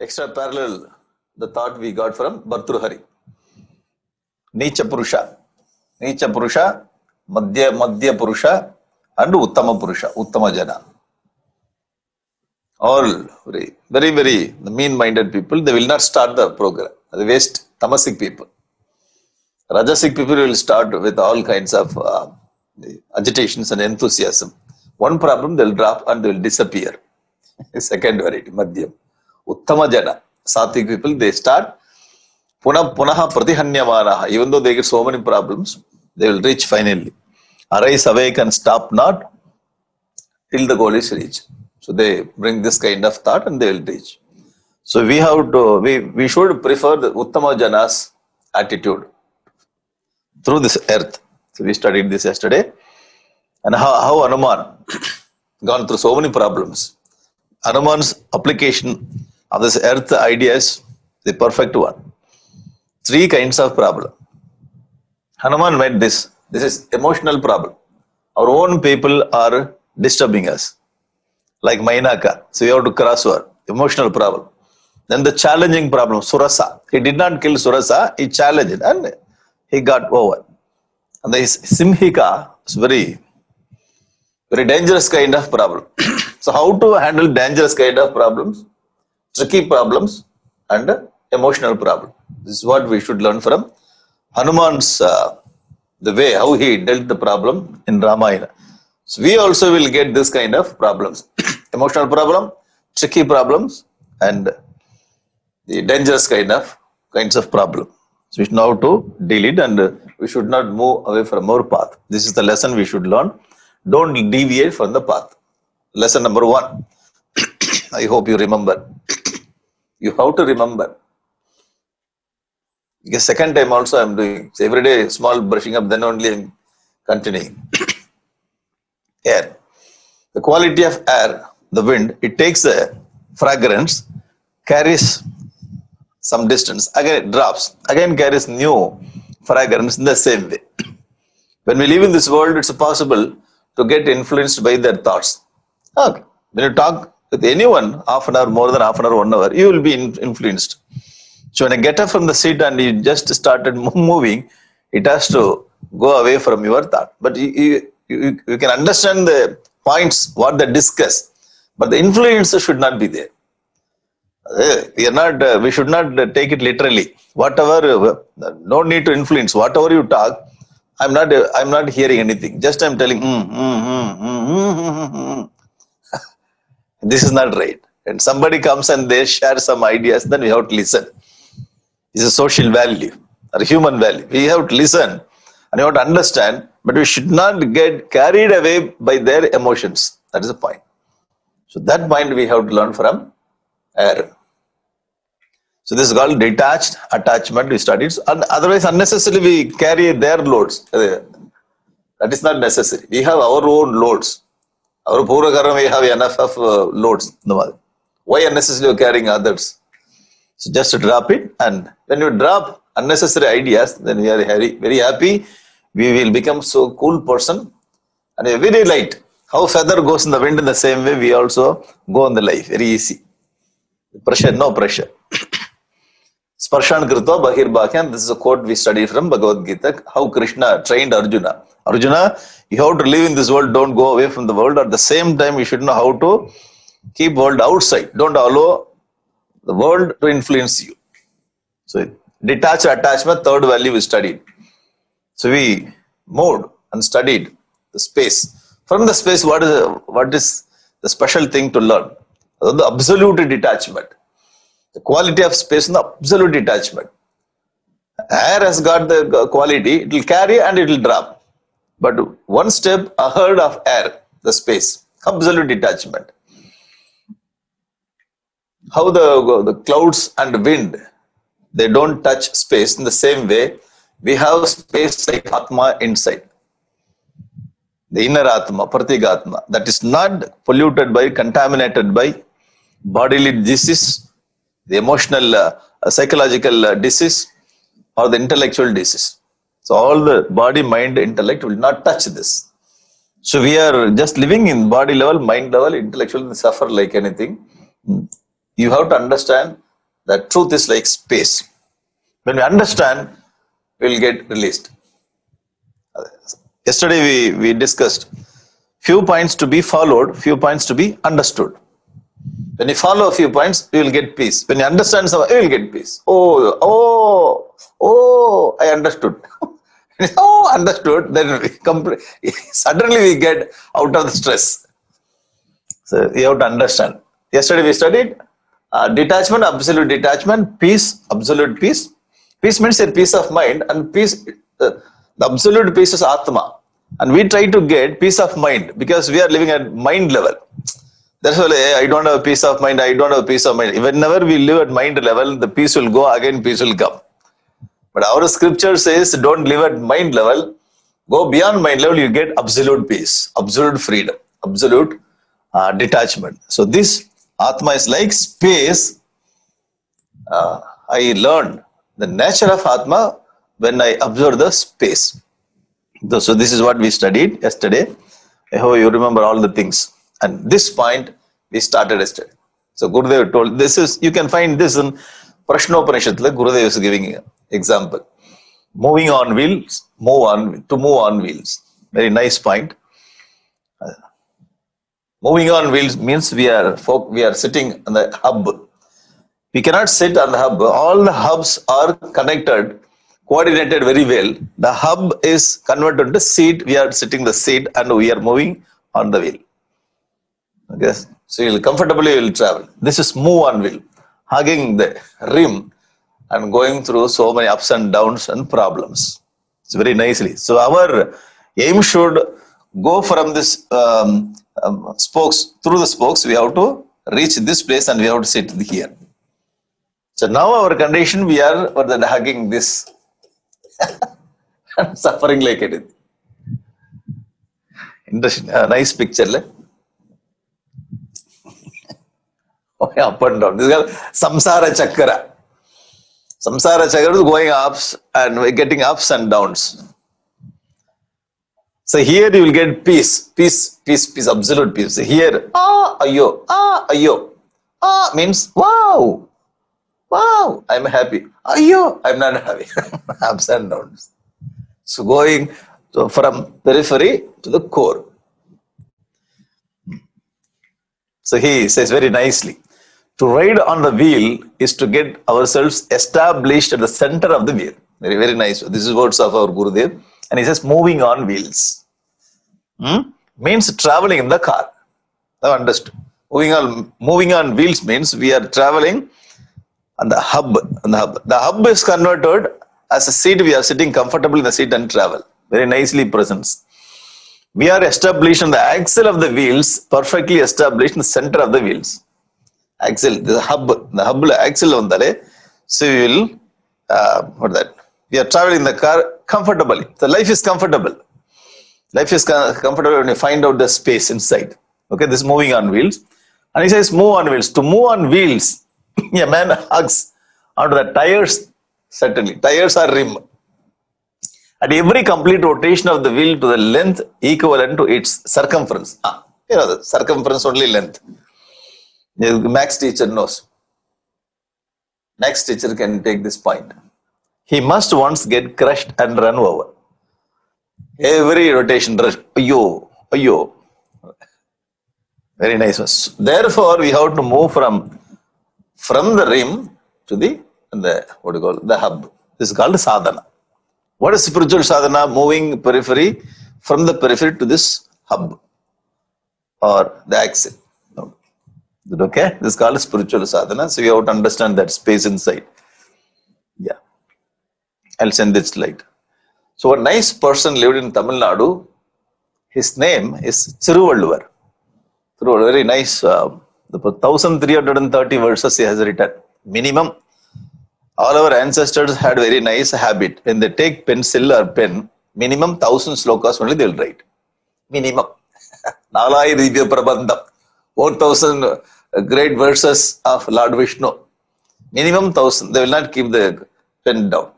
extra parallel, the thought we got from Bhartruhari. Nicha Purusha, Madhya Purusha, and Uttama Purusha, Uttama Jana. All very, very mean-minded people, they will not start the program. They waste tamasic people. Rajasic people will start with all kinds of agitations and enthusiasm. One problem they'll drop and they'll disappear. Second variety, Madhyam. Uttama Jana. Sattvic people, they start punaha pratihanyamanaha. Even though they get so many problems, they will reach finally. Arise, awake and stop not till the goal is reached. So they bring this kind of thought and they will reach. So we have to, we should prefer the Uttama Jana's attitude through this earth. So we studied this yesterday. And how Hanuman gone through so many problems. Hanuman's application of this earth idea is the perfect one. Three kinds of problem. Hanuman made this. This is emotional problem. Our own people are disturbing us. Like Mainaka. So you have to cross her. Emotional problem. Then the challenging problem. Surasa. He did not kill Surasa. He challenged and he got over. And the Simhika is very, very dangerous kind of problem. So how to handle dangerous kind of problems, tricky problems and emotional problem. This is what we should learn from Hanuman's, the way how he dealt the problem in Ramayana. So we also will get this kind of problems, emotional problem, tricky problems and the dangerous kinds of problem. So we should know how to deal it and we should not move away from our path. This is the lesson we should learn. Don't deviate from the path. Lesson number 1. I hope you remember. You have to remember. Because second time also I am doing. So every day small brushing up, then only I am continuing. Air. The quality of air, the wind, it takes a fragrance, carries some distance, again it drops, again carries new fragrance in the same way. When we live in this world, it's possible to get influenced by their thoughts. Okay. When you talk with anyone, half an hour, more than half an hour, 1 hour, you will be influenced. So when you get up from the seat and you just started moving, it has to go away from your thought. But you can understand the points, what they discuss, but the influence should not be there. We should not take it literally. Whatever, no need to influence. Whatever you talk, I'm not hearing anything. Just I'm telling, This is not right. And somebody comes and they share some ideas, then we have to listen. This is social value or human value. We have to listen and you have to understand, but we should not get carried away by their emotions. That is the point. So that point we have to learn from air. So this is called detached attachment we studied. And otherwise unnecessarily we carry their loads. That is not necessary. We have our own loads. Our Purakaram, we have enough of loads. No. Why unnecessarily carrying others? So just drop it, and when you drop unnecessary ideas, then we are very happy. We will become so cool person and very light. How feather goes in the wind, in the same way we also go in the life. Very easy. Pressure, no pressure. Sparshan Krita Bahir Bhakyan, this is a quote we studied from Bhagavad Gita, how Krishna trained Arjuna. Arjuna, you have to live in this world, don't go away from the world. At the same time, you should know how to keep world outside. Don't allow the world to influence you. So, detached attachment, third value we studied. So, we moved and studied the space. From the space, what is the special thing to learn? The absolute detachment. The quality of space in the absolute detachment. Air has got the quality, it will carry and it will drop. But one step ahead of air, the space, absolute detachment. How the clouds and wind, they don't touch space in the same way. We have space like Atma inside. The inner Atma, Pratigatma, that is not polluted by, contaminated by bodily disease, the emotional, psychological disease or the intellectual disease. So all the body, mind, intellect will not touch this. So we are just living in body level, mind level, intellectual, suffer like anything. You have to understand that truth is like space. When we understand, we will get released. Yesterday we discussed few points to be followed, few points to be understood. When you follow a few points, you will get peace. When you understand something, you will get peace. Oh, I understood. Oh, understood. Then suddenly we get out of the stress. So you have to understand. Yesterday we studied detachment, absolute detachment, peace, absolute peace. Peace means a peace of mind, and peace, the absolute peace is Atma. And we try to get peace of mind because we are living at mind level. That's why I don't have peace of mind, I don't have peace of mind. Whenever we live at mind level, the peace will go, again peace will come. But our scripture says, don't live at mind level, go beyond mind level, you get absolute peace, absolute freedom, absolute detachment. So this Atma is like space. I learned the nature of Atma when I observe the space. So this is what we studied yesterday. I hope you remember all the things. And this point we started yesterday. So Gurudev told, this is, you can find this in Prashnopanishad. Gurudev is giving an example. Moving on wheels, to move on wheels. Very nice point. Moving on wheels means we are sitting on the hub. We cannot sit on the hub. All the hubs are connected, coordinated very well. The hub is converted to seat. We are sitting the seat and we are moving on the wheel. Okay. So you will comfortably travel. This is move on wheel, hugging the rim and going through so many ups and downs and problems. It's very nicely. So our aim should go from this spokes, through the spokes we have to reach this place and we have to sit here. So now our condition, we are hugging this and suffering like it. Interesting, nice picture. Okay, up and down. This is called samsara chakra. Samsara chakra is going ups and we're getting ups and downs. So here you will get peace, peace, peace, peace, absolute peace. So here, ayo, ah means wow, wow, I'm happy. Ayo, I'm not happy. Ups and downs. So going from periphery to the core. So he says very nicely. To ride on the wheel is to get ourselves established at the center of the wheel. Very, very nice. This is words of our Gurudev. And he says, moving on wheels. Means traveling in the car. I understood. Moving on wheels means we are traveling on the hub. The hub is converted as a seat. We are sitting comfortably in the seat and travel. Very nicely presents. We are established on the axle of the wheels, perfectly established in the center of the wheels. Axle, the hub axle on the, so we will, we are traveling in the car comfortably. The life is comfortable. Life is comfortable when you find out the space inside. Okay, this is moving on wheels. And he says move on wheels. To move on wheels, a man hugs onto the tires, certainly. Tires are rim. At every complete rotation of the wheel to the length equivalent to its circumference. You know, the circumference only length. Max teacher knows. Max teacher can take this point. He must once get crushed and run over. Every rotation, ayo. Very nice one. Therefore, we have to move from the rim to the hub. This is called sadhana. What is spiritual sadhana? Moving periphery, from the periphery to this hub or the axle. Okay? This is called spiritual sadhana. So you have to understand that space inside. Yeah. I'll send this slide. So a nice person lived in Tamil Nadu. His name is Thiruvalluvar. Very nice. 1330 verses he has written. Minimum. All our ancestors had very nice habit. When they take pencil or pen, minimum 1000 slokas only they will write. Minimum. 4000 great verses of Lord Vishnu. Minimum 1000. They will not keep the pen down.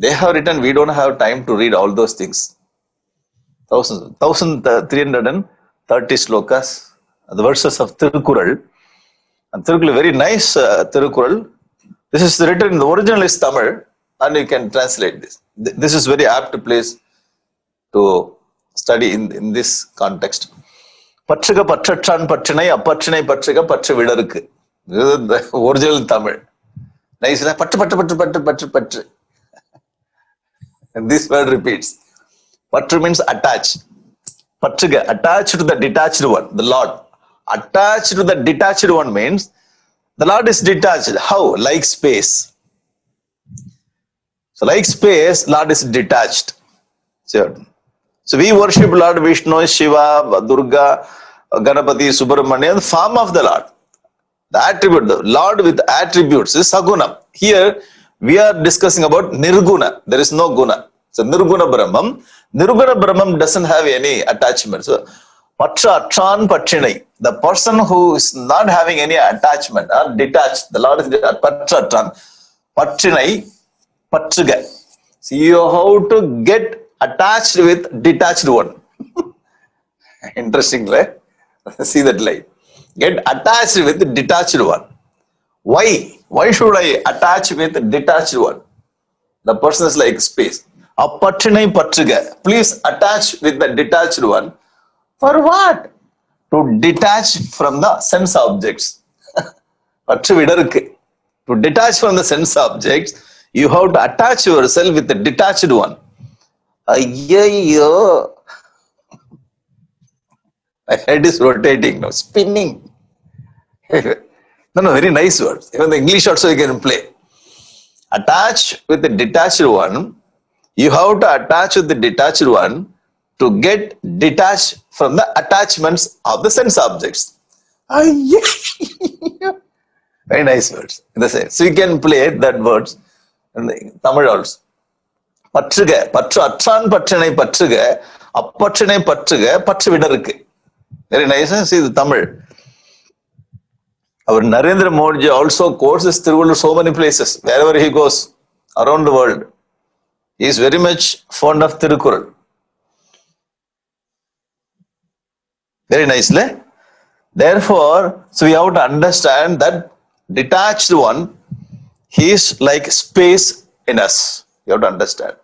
They have written, we don't have time to read all those things. 1330 slokas, the verses of Tirukural. And Tirukkural, very nice Tirukkural. This is written in the original is Tamil, and you can translate this. This is very apt place to study in this context. Patrika patratran patrinai apatrinai patrika patri vidarukku. This is the original Tamil. Nice, patru patru patru patru patru patru. And this word repeats. Patru means attached. Patrika, attached to the detached one, the Lord. Attached to the detached one means the Lord is detached. How? Like space. So like space, Lord is detached. Sure. So we worship Lord Vishnu, Shiva, Durga, Ganapati, Subramanya, the form of the Lord. The attribute, the Lord with attributes is Saguna. Here we are discussing about Nirguna. There is no Guna. So Nirguna Brahman doesn't have any attachment. So Patra, Tran, Patrinai. The person who is not having any attachment or detached, the Lord is detached. Patra, Tran, Patrinai, Patriga. See how to get attached with detached one. Interesting, right? See that line. Get attached with detached one. Why? Why should I attach with detached one? The person is like space. Apatrinai Patriga. Please attach with the detached one. For what? To detach from the sense objects. To detach from the sense objects, you have to attach yourself with the detached one. Ayayyo. My head is rotating now, spinning. No, very nice words. Even the English also you can play. Attach with the detached one. You have to attach with the detached one to get detached from the attachments of the sense objects. Very nice words. So you can play that words in Tamil also. Patruga, Patra, Atran, Patrinai, Patruga, Apatrinai, Patruga, Patrividarke. Very nice, and see the Tamil. Our Narendra Modi also quotes this Tiruvallur so many places, wherever he goes around the world. He is very much fond of Tirukkural. Very nicely. Therefore, so we have to understand that detached one, he is like space in us. You have to understand.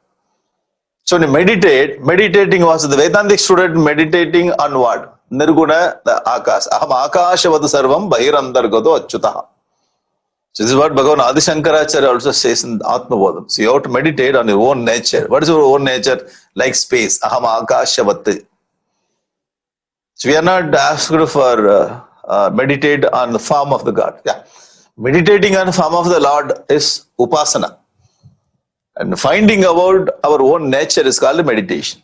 So when you meditate, meditating was the Vedantic student meditating on what? Nirguna, the Akas. Aham Akashavadu Sarvam Bahirandhargado Achyutaha. So this is what Bhagavan Adi Shankaracharya also says in Atmabodham. So you have to meditate on your own nature. What is your own nature? Like space. Aham Akashavadu. So we are not asked for meditate on the form of the God. Yeah. Meditating on the form of the Lord is Upasana. And finding about our own nature is called meditation.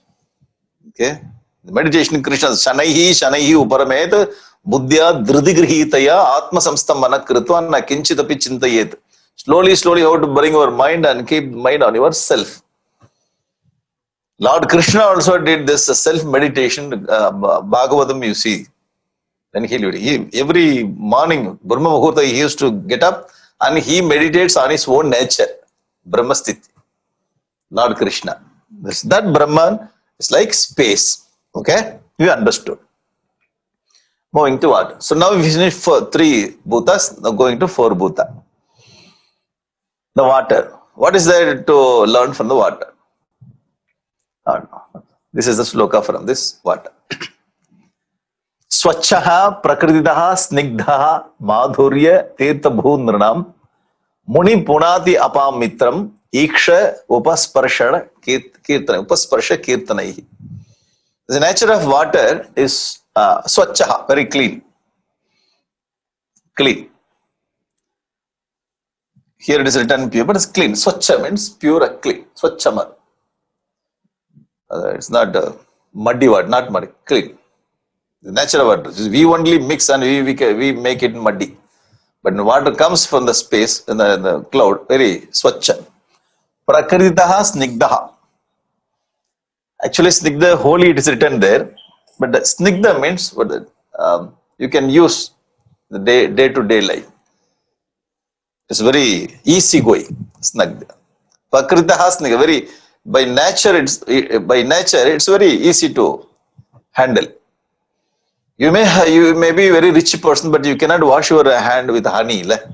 Okay. The meditation in Krishna is Shanaihi, Shanaihi Uparameta, Buddhya, Dhridigrihitaya, Atma Samstam Manakrituana, Kinchitapi Chintayet. Slowly, slowly, how to bring your mind and keep mind on yourself. Lord Krishna also did this self-meditation, Bhagavatam, you see. Then he every morning, Brahma Muhurta, he used to get up and he meditates on his own nature, Brahmasthiti. Lord Krishna. That Brahman is like space. Okay? You understood. Moving to what? So now we finish for 3 bhutas, now going to 4 bhuta. The water. What is there to learn from the water? Oh, no. This is the sloka from this water. Swachchaha prakritidaha snigdhaha madhurya tirtabhunranam muni punati apamitram iksha upasparshana kirtana upasparsha kirtanaihi. The nature of water is swachchaha, very clean. Clean. Here it is written pure, but it's clean. Swachcha means pure, clean. Swachchamar. It's not a muddy word, not muddy, clean. The natural water. We only mix and we make it muddy. But water comes from the space, in the cloud, very swachcha. Prakritaha snigdaha. Actually, snigdha, holy, it is written there. But the snigdha means what you can use the day-to-day life. It's very easy going, snigdha. Prakritaha snigdha, very... By nature, it's very easy to handle. You may be a very rich person, but you cannot wash your hand with honey, like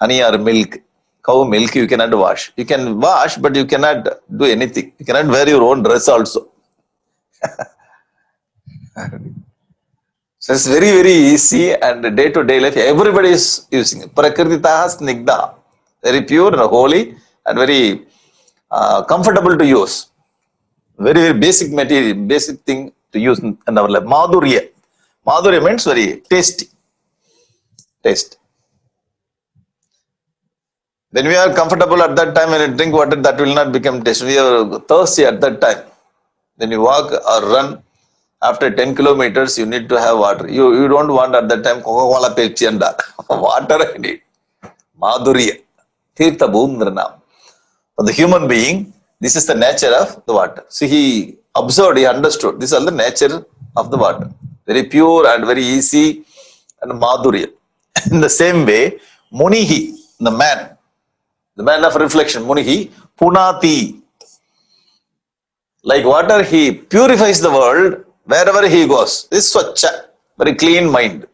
honey or milk. Cow milk you cannot wash. You can wash, but you cannot do anything. You cannot wear your own dress also. So it's very easy, and day to day life everybody is using it. Prakrititaha snigdha, very pure and holy and very comfortable to use. Very basic material, basic thing to use in our life. Madhurya. Madhurya means very tasty. Taste. When we are comfortable at that time, when we drink water, that will not become tasty. We are thirsty at that time. When you walk or run, after 10 kilometers, you need to have water. You don't want at that time Coca-Cola, Pepsi and that. Water I need. Madhurya. Tirtha Bhumdranam. For the human being, this is the nature of the water. So he observed, he understood. These are the nature of the water. Very pure and very easy and madhurya. In the same way, Munihi, the man of reflection, Munihi, Punati. Like water, he purifies the world wherever he goes. This Swachha, very clean mind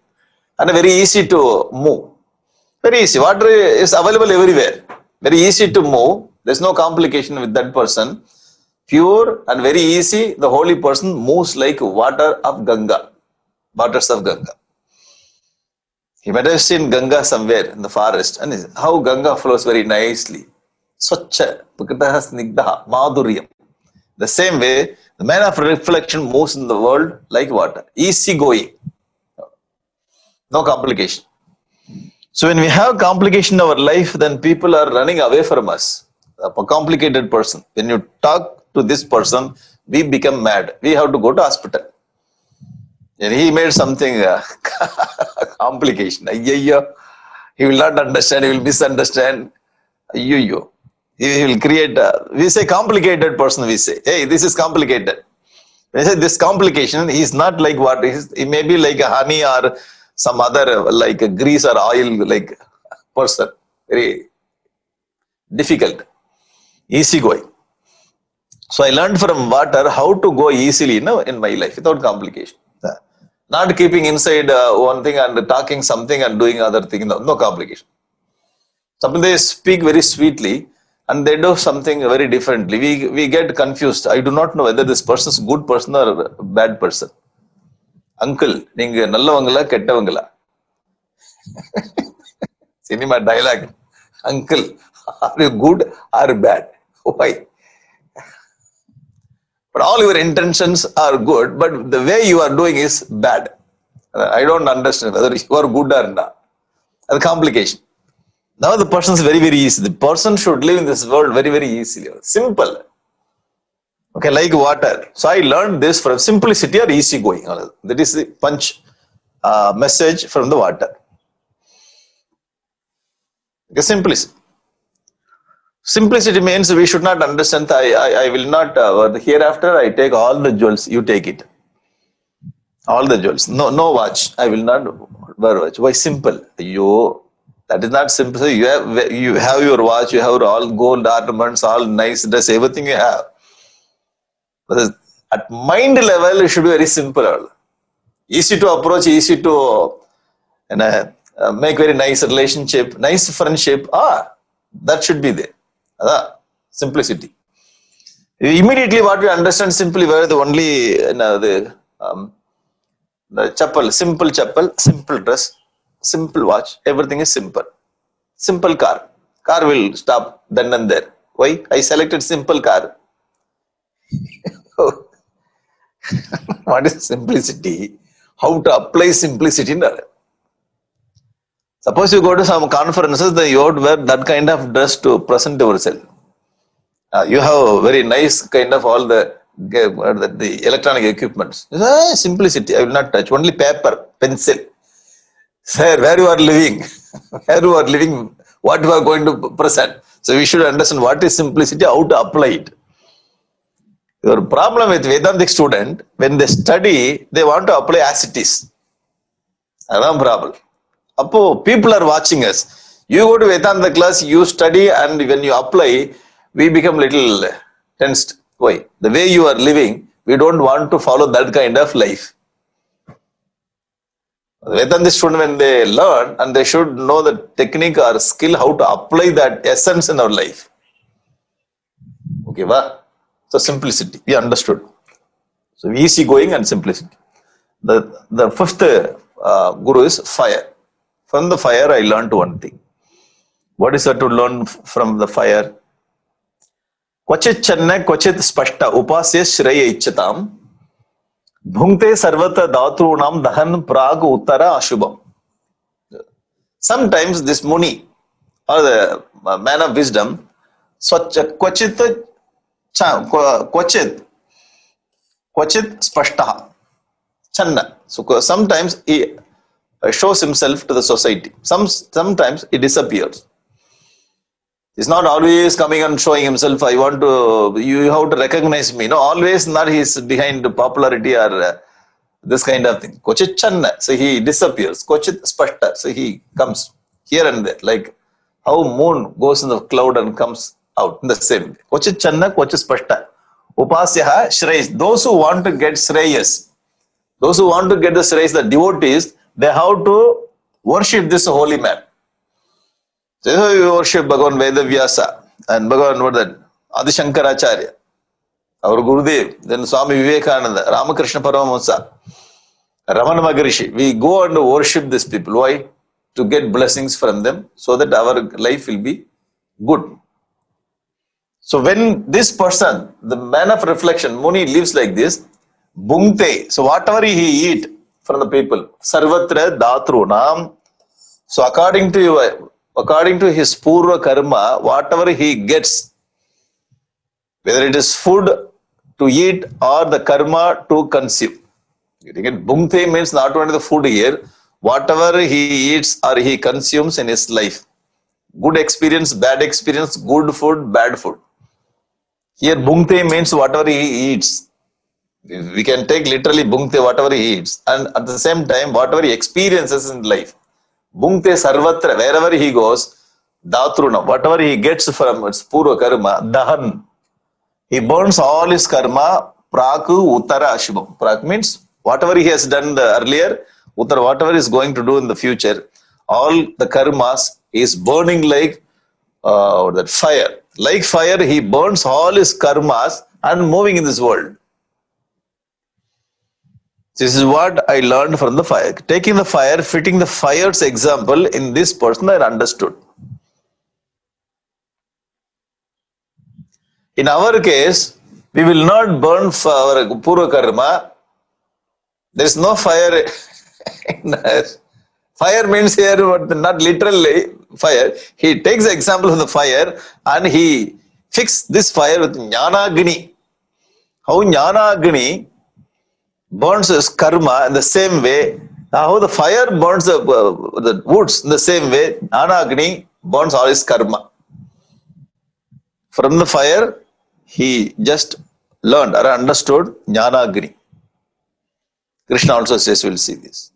and very easy to move. Very easy. Water is available everywhere. Very easy to move. There's no complication with that person. Pure and very easy, the holy person moves like water of Ganga, waters of Ganga. He might have seen Ganga somewhere in the forest, and how Ganga flows very nicely. Swachha, Prakrititaha Snigdha, Madhuryam. The same way, the man of reflection moves in the world like water. Easy going. No complication. So when we have complication in our life, then people are running away from us. A complicated person. When you talk to this person, we become mad. We have to go to hospital. And he made something complication. He will not understand. He will misunderstand. He will create. We say complicated person. We say, hey, this is complicated. When we say this complication, he is not like water. He may be like a honey or some other like a grease or oil like person. Very difficult. Easy going. So I learned from water how to go easily in my life without complication. Not keeping inside one thing and talking something and doing other thing. No complication. Sometimes they speak very sweetly and they do something very differently. We get confused. I do not know whether this person is a good person or a bad person. Uncle, ninga nallavangala kettavangala. Cinema dialogue. Uncle, are you good or bad? Why? But all your intentions are good, but the way you are doing is bad. I don't understand whether you are good or not. A complication. Now the person is very easy. The person should live in this world very easily. Simple. Okay, like water. So I learned this from simplicity or easy going. That is the punch message from the water. Okay, simplicity. Simplicity means we should not understand. I will not. Hereafter, I take all the jewels. You take it. All the jewels. No watch. I will not wear watch. Why simple? That is not simple. You have your watch. You have all gold ornaments, all nice dress, everything you have. But at mind level, it should be very simple. Easy to approach. Easy to make very nice relationship, nice friendship. That should be there. Simplicity. Immediately what we understand simply were the only the chappal, simple dress, simple watch, everything is simple. Simple car. Car will stop then and there. Why? I selected simple car. What is simplicity? How to apply simplicity in our life? Suppose you go to some conferences, then you have to wear that kind of dress to present yourself. You have a very nice kind of all the electronic equipments. Simplicity, I will not touch. Only paper, pencil. Sir, where you are living? Where you are living? What you are going to present? So we should understand what is simplicity, how to apply it. Your problem with Vedantic student, when they study, they want to apply as it is. That's the problem. People are watching us. You go to Vedanta class, you study, and when you apply, we become little tensed. Why? The way you are living, we don't want to follow that kind of life. Whether the student, when they learn, and they should know the technique or skill how to apply that essence in our life. Okay, wow. So simplicity, we understood. So easy going and simplicity. The fifth guru is fire. From the fire, I learned one thing. What is there to learn from the fire? Kvachit channa kvachit spashta upasya shreya ichchatam. Bhungte sarvata dhatrunam dahan prag uttara ashubham. Sometimes this muni or the man of wisdom, kvachit spashta channa. So sometimes he shows himself to the society. Sometimes he disappears. He's not always coming and showing himself. I want to, you have to recognize me. No, always not. He's behind popularity or this kind of thing. Kochit channa, so he disappears. Kochit spashta, so he comes here and there. Like how moon goes in the cloud and comes out in the same way. Kochit channa, kochit spashta. Upasyaha shreyas. Those who want to get shreyas, those who want to get the shreyas, the devotees, they have to worship this holy man. So you worship Bhagavan Vedavyasa and Bhagavan what that Adi Shankaracharya, our Gurudev, then Swami Vivekananda, Ramakrishna Paramahansa, Ramana Maharishi. We go and worship these people. Why? To get blessings from them so that our life will be good. So when this person, the man of reflection, Muni, lives like this, Bhungte, so whatever he eat from the people, Sarvatra Dhatrunam, so according to his purva karma, whatever he gets, whether it is food to eat or the karma to consume. Getting it? Bhungte means not only the food here, whatever he eats or he consumes in his life. Good experience, good food, bad food. Here Bhungte means whatever he eats. We can take literally Bhungte, whatever he eats. And at the same time, whatever he experiences in life. Bhungte sarvatra, wherever he goes, dhatruna, whatever he gets from its purva karma, dahan. He burns all his karma, praku uttara ashubham. Prak means whatever he has done earlier, uttara, whatever is going to do in the future, all the karmas is burning like that fire. Like fire, he burns all his karmas and moving in this world. This is what I learned from the fire. Taking the fire, fitting the fire's example in this person, I understood. In our case, we will not burn for our purva karma. There is no fire in us. Fire means here, but not literally fire. He takes the example of the fire and he fixed this fire with Jnanagni. How Jnanagni burns his karma in the same way. How the fire burns the woods in the same way, Jnanagni burns all his karma. From the fire, he just learned or understood Jnanagni. Krishna also says, we'll see this.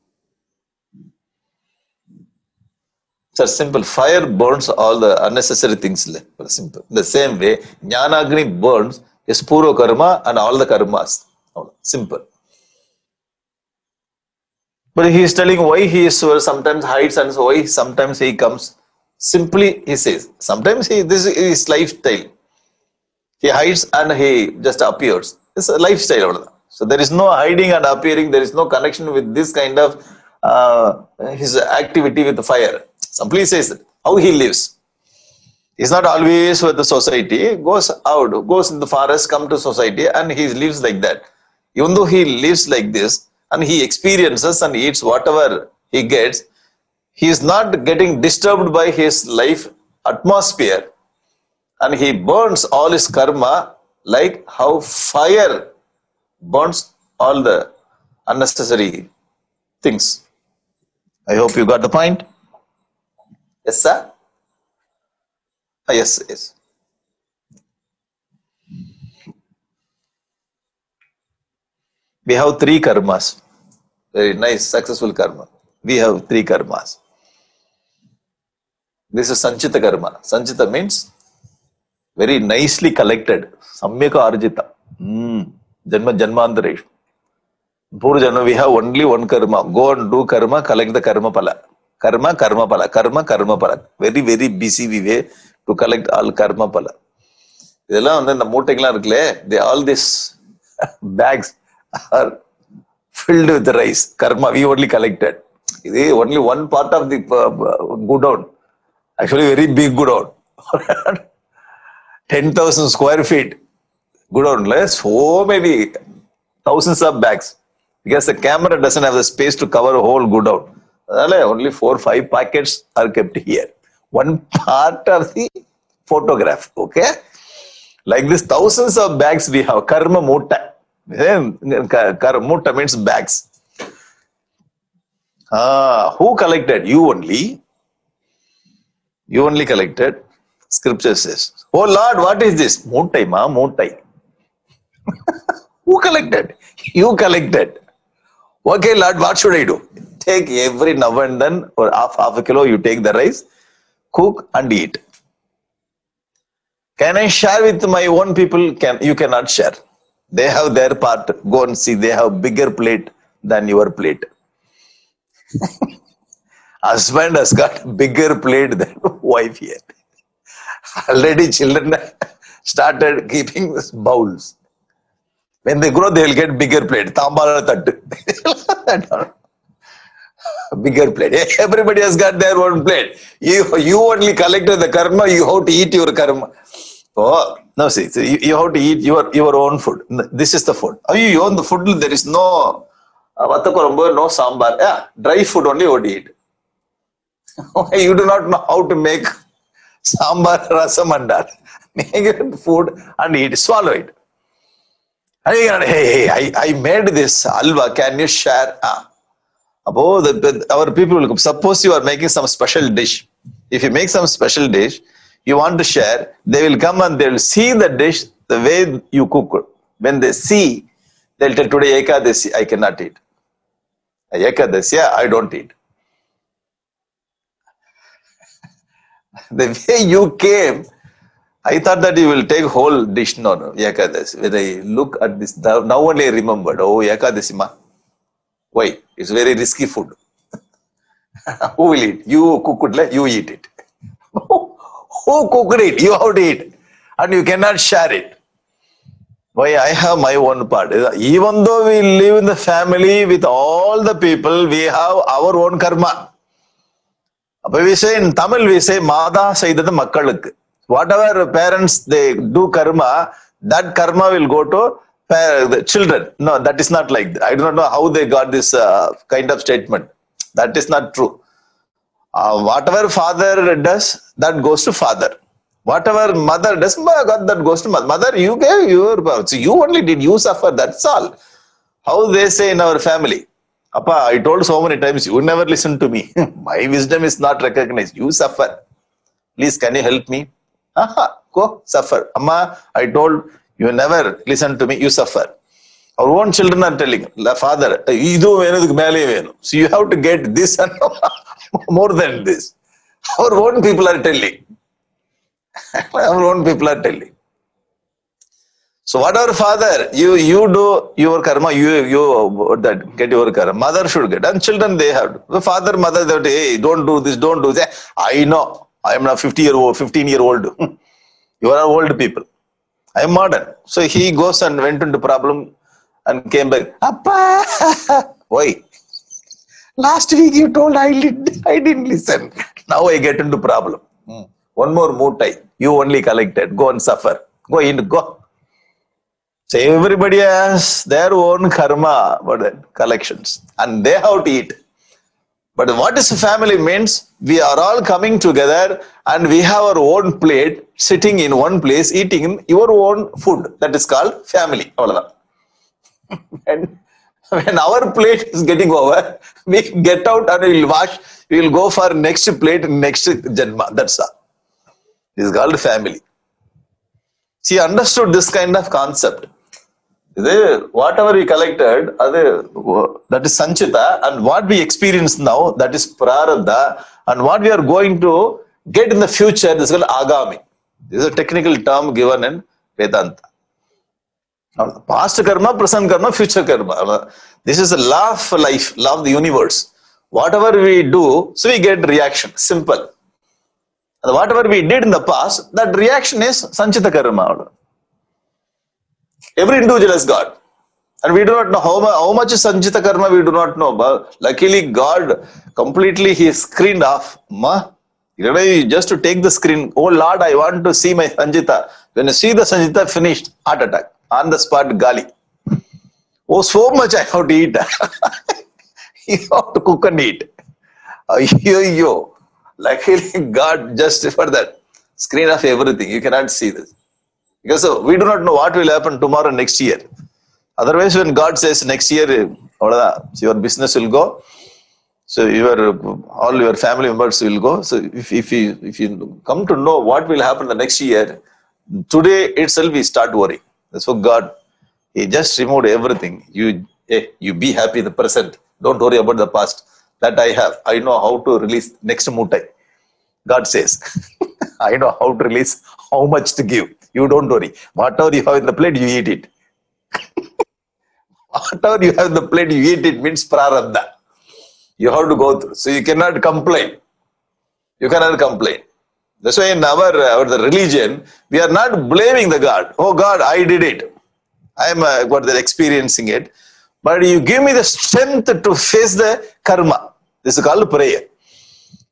It's a simple, fire burns all the unnecessary things. Simple. In the same way, Jnanagni burns his purva karma and all the karmas. Simple. But he is telling why he sometimes hides and why sometimes he comes. Simply he says, sometimes this is his lifestyle. He hides and he just appears. It's a lifestyle. So there is no hiding and appearing. There is no connection with this kind of his activity with the fire. Simply says that, how he lives. He's not always with the society. He goes out, goes in the forest, comes to society and he lives like that. Even though he lives like this, and he experiences and eats whatever he gets, he is not getting disturbed by his life atmosphere. And he burns all his karma like how fire burns all the unnecessary things. I hope you got the point. Yes, sir? Ah, yes, yes. We have three karmas. Very nice, successful karma. We have three karmas. This is sanchita karma. Sanchita means very nicely collected. Samyaka arjita. Janma janmantareshu. Purujana, we have only one karma. Go and do karma, collect the karma pala. Karma, karma pala. Karma, karma pala. Very, very busy way to collect all karma pala. All these bags are filled with rice. Karma, we only collected. Only one part of the godown. Actually, very big godown. 10,000 square feet. Godown, so many thousands of bags. Because the camera doesn't have the space to cover a whole godown. Only 4 or 5 packets are kept here. One part of the photograph. Okay? Like this, thousands of bags we have. Karma mota. Karma mota means bags. Who collected? You only. You only collected. Scripture says, oh Lord, what is this? Motai, ma, motai. Who collected? You collected. Okay, Lord, what should I do? Take every now and then, or half a kilo, you take the rice, cook and eat. Can I share with my own people? You cannot share. They have their part. Go and see. They have bigger plate than your plate. Husband has got bigger plate than wife here. Already children started keeping bowls. When they grow, they will get bigger plate. Tambala tattu. Bigger plate. Everybody has got their own plate. You only collected the karma. You have to eat your karma. Oh, no, see, so you have to eat your own food. This is the food. Oh, you own the food, there is no vatakurambu, no sambar. Yeah, dry food only you have to eat. You do not know how to make sambar, rasam and dal. Make food and eat, swallow it. And you can, hey, I made this halwa, can you share? Above our people will come. Suppose you are making some special dish. If you make some special dish, you want to share, they will come and they will see the dish the way you cook it. When they see, they will tell, today Ekadasi, I cannot eat. Ekadasi, yeah, I don't eat. The way you came, I thought that you will take whole dish. No, Ekadasi. When I look at this, now only I remembered, oh, Ekadasi ma. Why? It's very risky food. Who will eat? You cook it, you eat it. Who cooked it? You have to eat. And you cannot share it. Why? I have my own part. Even though we live in the family with all the people, we have our own karma. But we say in Tamil, we say, Mada Saidata Makkalukku. Whatever parents, they do karma, that karma will go to the children. No, that is not like that. I do not know how they got this kind of statement. That is not true. Whatever father does, that goes to father. Whatever mother does, that goes to mother. Mother, you gave your birth. So you only did, you suffer, that's all. How they say in our family. Appa, I told so many times, you never listen to me. My wisdom is not recognized. You suffer. Please, can you help me? Aha, go suffer. Amma, I told, you never listen to me, you suffer. Our own children are telling, father, so you have to get this and more than this. Our own people are telling. Our own people are telling. So whatever father, you do your karma, you that get your karma. Mother should get. And children, they have to. The father, mother, they have to, hey, don't do this, don't do that. I know. I am now 15-year-old. You are old people. I am modern. So he goes and went into problem and came back. Appa! Why? Last week you told I didn't listen. Now I get into problem. One more motai. You only collected. Go and suffer. Go in. Go. So everybody has their own karma, but collections. And they have to eat. But what is family means, we are all coming together and we have our own plate, sitting in one place, eating your own food. That is called family. And when our plate is getting over, we get out and we will wash, we will go for next plate, next janma. That's all. This is called family. She understood this kind of concept. Whatever we collected, that is Sanchita, and what we experience now, that is Prarabdha, and what we are going to get in the future, this is called Agami. This is a technical term given in Vedanta. Not the past karma, present karma, future karma. This is a law of life, law of the universe. Whatever we do, so we get reaction. Simple. And whatever we did in the past, that reaction is sanchita karma. Every individual has God. And we do not know how much is sanchita karma, we do not know. But luckily, God completely he screened off. Just to take the screen, oh Lord, I want to see my sanchita. When you see the sanchita finished, heart attack. On the spot, gali. Oh, so much I have to eat. You have to cook and eat. Yo. Luckily, God just for that. Screen off everything. You cannot see this. Because we do not know what will happen tomorrow, next year. Otherwise, when God says next year, your business will go. So all your family members will go. So if you come to know what will happen the next year, today itself we start worrying. That's so God, he just removed everything. You be happy in the present. Don't worry about the past. That I have. I know how to release next mutai. God says, I know how to release, how much to give. You don't worry. Whatever you have in the plate, you eat it. Whatever you have in the plate, you eat it means prarabdha. You have to go through. So you cannot complain. You cannot complain. That's why in our religion, we are not blaming the God. Oh God, I did it. I am experiencing it. But you give me the strength to face the karma. This is called prayer.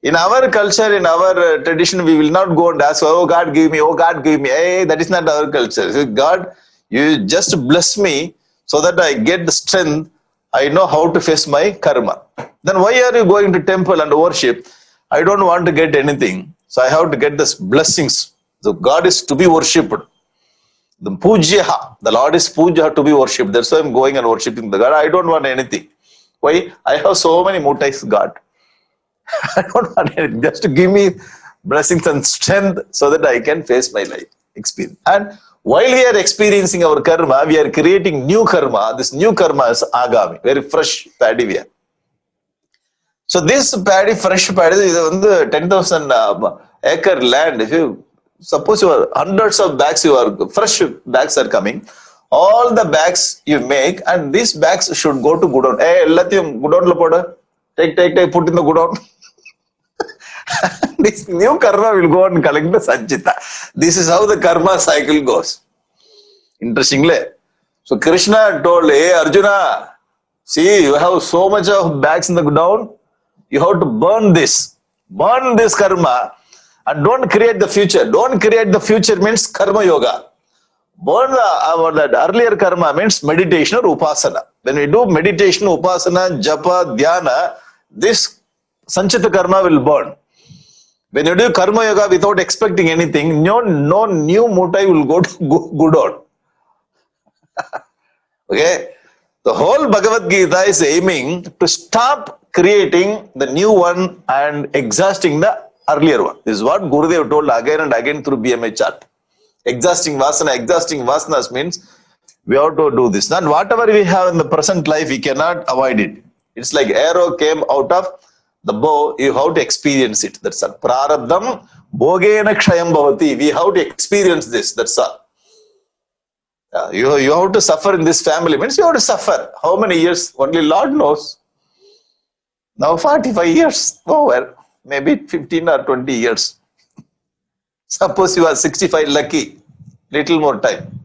In our culture, in our tradition, we will not go and ask, oh God, give me, oh God, give me. Hey, that is not our culture. So God, you just bless me so that I get the strength. I know how to face my karma. Then why are you going to temple and worship? I don't want to get anything. So I have to get this blessings. So God is to be worshipped. The Pujya, the Lord is Pujya to be worshipped. That's why I'm going and worshipping the God. I don't want anything. Why? I have so many mutais, God. I don't want anything. Just to give me blessings and strength so that I can face my life experience. And while we are experiencing our karma, we are creating new karma. This new karma is agami, very fresh paddy we are. So this paddy, fresh paddy is on the 10,000 acre land. If you suppose you are hundreds of bags, your fresh bags are coming. All the bags you make, and these bags should go to godown. Hey, Lathium, godown lapoda. Take, put in the godown. This new karma will go and collect the sanchita. This is how the karma cycle goes. Interestingly. So Krishna told, hey Arjuna, see, you have so much of bags in the godown. You have to burn this karma and don't create the future. Don't create the future means karma yoga. Burn that earlier karma means meditation or upasana. When we do meditation, upasana, japa, dhyana, this sanchita karma will burn. When you do karma yoga without expecting anything, no new mutai will go to good on. Okay? The whole Bhagavad Gita is aiming to stop creating the new one and exhausting the earlier one. This is what Gurudev told again and again through BMA chart. Exhausting vasanas means we have to do this. Not whatever we have in the present life, we cannot avoid it. It's like arrow came out of the bow, you have to experience it. That's all. Prarabdham bhogena kshayam bhavati. We have to experience this. That's all. You have to suffer in this family. Means you have to suffer. How many years? Only Lord knows. Now 45 years over, maybe 15 or 20 years. Suppose you are 65, lucky, little more time.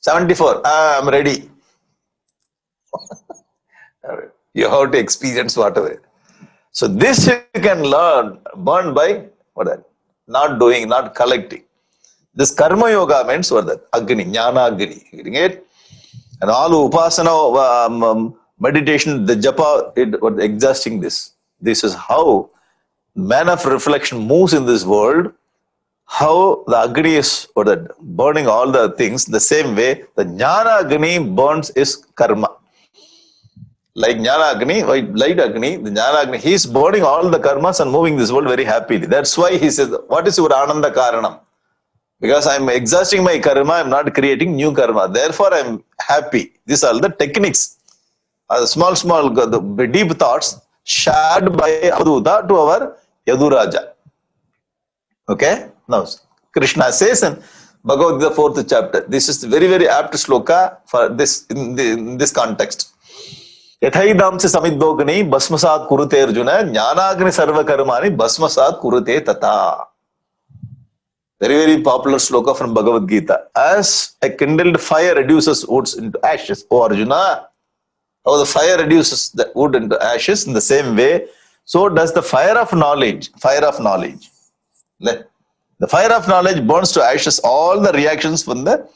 74, I'm ready. You have to experience whatever. So this you can learn, burn by what? Not doing, not collecting. This karma yoga means what that? Agni, jnana agni. Getting it? And all upasana, meditation, the japa, it was exhausting this. This is how man of reflection moves in this world. How the agni is or the burning all the things. The same way the jnana agni burns is karma. Like jnana agni, light agni, the jnana agni, he is burning all the karmas and moving this world very happily. That's why he says, what is your ananda karanam? Because I am exhausting my karma, I am not creating new karma. Therefore, I am happy. These are the techniques. Small, deep thoughts shared by Avadhuta to our Yaduraja. Okay? Now, Krishna says in Bhagavad Gita 4th chapter. This is very very apt shloka for this in this context. Yathaidam se samidogni basmasat kurute Arjuna jnanagni sarva karmani basmasat kurute tata. Very very popular shloka from Bhagavad Gita. As a kindled fire reduces woods into ashes, O Arjuna, how the fire reduces the wood into ashes, in the same way, so does the fire of knowledge. Fire of knowledge. The fire of knowledge burns to ashes all the reactions from the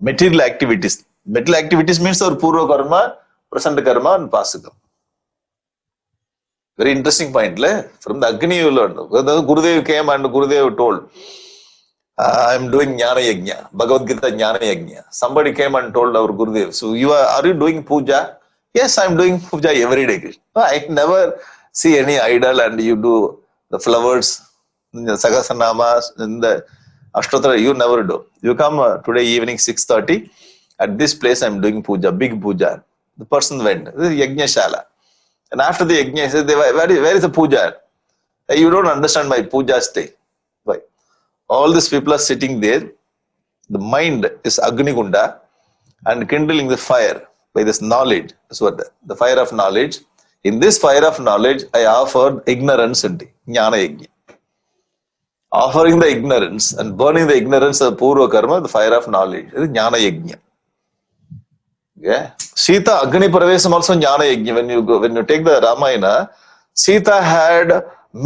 material activities. Material activities means our purva karma, present karma, and past karma. Very interesting point, le? From the Agni you learned. Gurudev came and Gurudev told, "I am doing Jnana Yajna, Bhagavad Gita Jnana Yajna." Somebody came and told our Gurudev, "So are you doing puja?" "Yes, I am doing puja every day." "No, I never see any idol, and you do the flowers. Sahasranamas in the Ashtotra, you never do. You come today evening 6:30 at this place. I am doing puja, big puja." The person went. This is Yajna Shala, and after the Yajna, he said, "Where is the puja? You don't understand my puja stay. Why? All these people are sitting there. The mind is Agni Kunda and kindling the fire by this knowledge. That's what the fire of knowledge. In this fire of knowledge, I offered ignorance and Jnana Yajna." Offering the ignorance and burning the ignorance of purva karma, the fire of knowledge, is Jnana Yajna. Yeah, Sita Agni Pravesam also Jnana Yajna. When you take the Ramayana, Sita had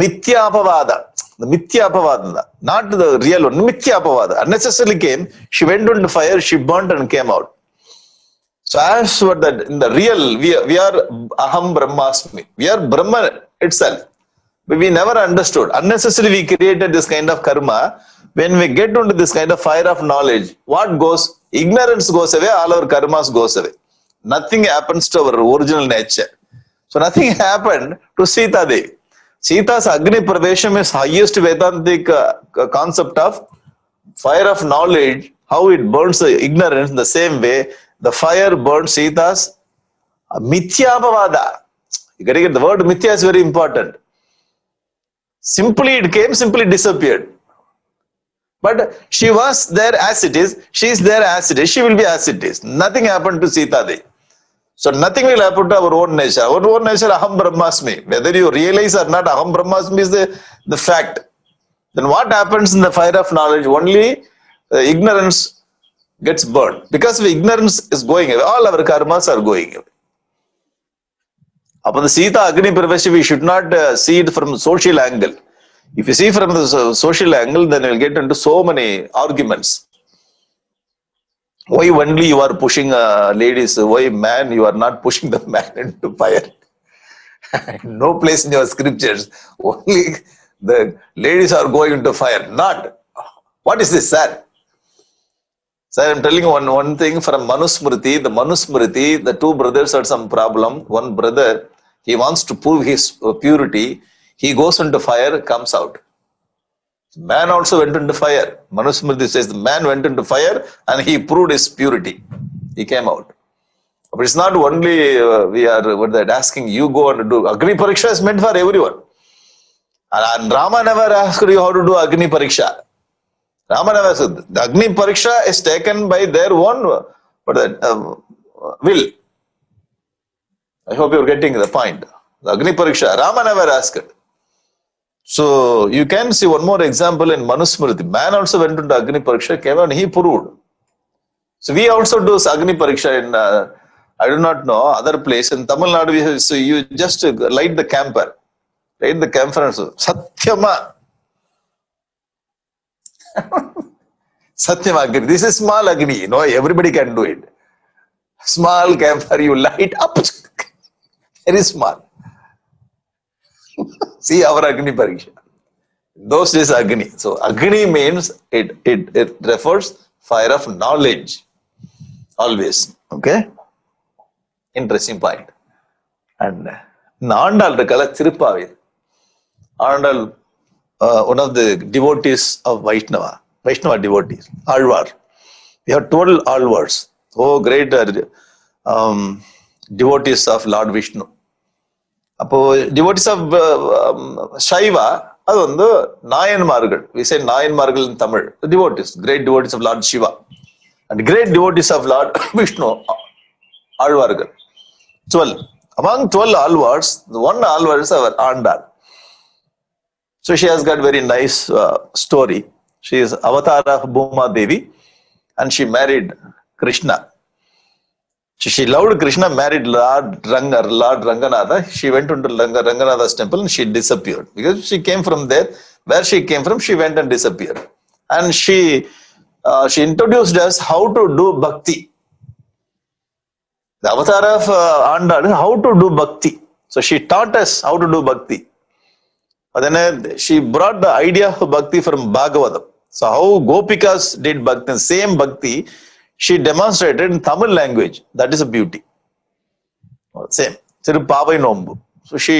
mithya apavada, the mithya apavada, not the real one, mithya apavada. Unnecessarily came. She went on the fire, she burnt and came out. So as what that in the real, we are aham brahmasmi. We are Brahman itself. We never understood. Unnecessarily we created this kind of karma. When we get into this kind of fire of knowledge, what goes? Ignorance goes away, all our karmas goes away. Nothing happens to our original nature. So nothing happened to Sita Devi. Sita's Agni Pravesham is highest Vedantic concept of fire of knowledge, how it burns the ignorance. In the same way, the fire burns Sita's mithya bhavada. You gotta get the word mithya is very important. Simply it came, simply disappeared. But she was there as it is, she is there as it is, she will be as it is. Nothing happened to Sita Devi. So nothing will happen to our own nature. Our own nature, aham brahmasmi. Whether you realize or not, aham brahmasmi is the fact. Then what happens in the fire of knowledge? Only ignorance gets burned. Because the ignorance is going away, all our karmas are going away. Upon the Sita Agni Pravesha, we should not see it from social angle. If you see from the social angle, then you will get into so many arguments. Why only you are pushing ladies? Why man you are not pushing the man into fire? No place in your scriptures. Only the ladies are going into fire. Not. What is this, sir? So I am telling you one thing from Manusmriti. The Manusmriti, the two brothers had some problem. One brother, he wants to prove his purity. He goes into fire, comes out. Man also went into fire. Manusmriti says the man went into fire and he proved his purity. He came out. But it's not only we are asking you go and do. Agni Pariksha is meant for everyone. And Rama never asked you how to do Agni Pariksha. Ramanava said, the Agni Pariksha is taken by their own will. I hope you are getting the point. The Agni Pariksha, Ramanava asked. So you can see one more example in Manusmriti. Man also went into Agni Pariksha, came and he proved. So we also do Agni Pariksha in, I do not know, other place. In Tamil Nadu, so you just light the camphor. Light the camphor and so, Satyama. Satyam Agni. This is small Agni. No, everybody can do it. Small camphor, you light up. Very small. See our Agni Pariksha. Those days Agni. So Agni means it refers fire of knowledge. Always. Okay. Interesting point. And Nandal Rakala Tirupavir. Andal. One of the devotees of Vaishnava devotees, Alvar. We have 12 Alvars, oh great devotees of Lord Vishnu. Devotees of Shaiva, அது நாயன்மார்கள், we say நாயன்மார்கள் in Tamil, devotees, great devotees of Lord Shiva and great devotees of Lord Vishnu, ஆழ்வார்கள் 12. Among 12 Alvars, one Alvar is our Andal. So she has got very nice story. She is avatar of Bhuma Devi and she married Krishna. She loved Krishna, married Lord Ranganatha. She went into Ranganatha's temple and she disappeared, because she came from there. Where she came from, she went and disappeared. And she introduced us how to do bhakti. The avatar of Andal, how to do bhakti. So she taught us how to do bhakti. And then she brought the idea of bhakti from Bhagavatam. So how Gopikas did bhakti, same bhakti. She demonstrated in Tamil language. That is a beauty. Same. Tirupavai Nombu. So she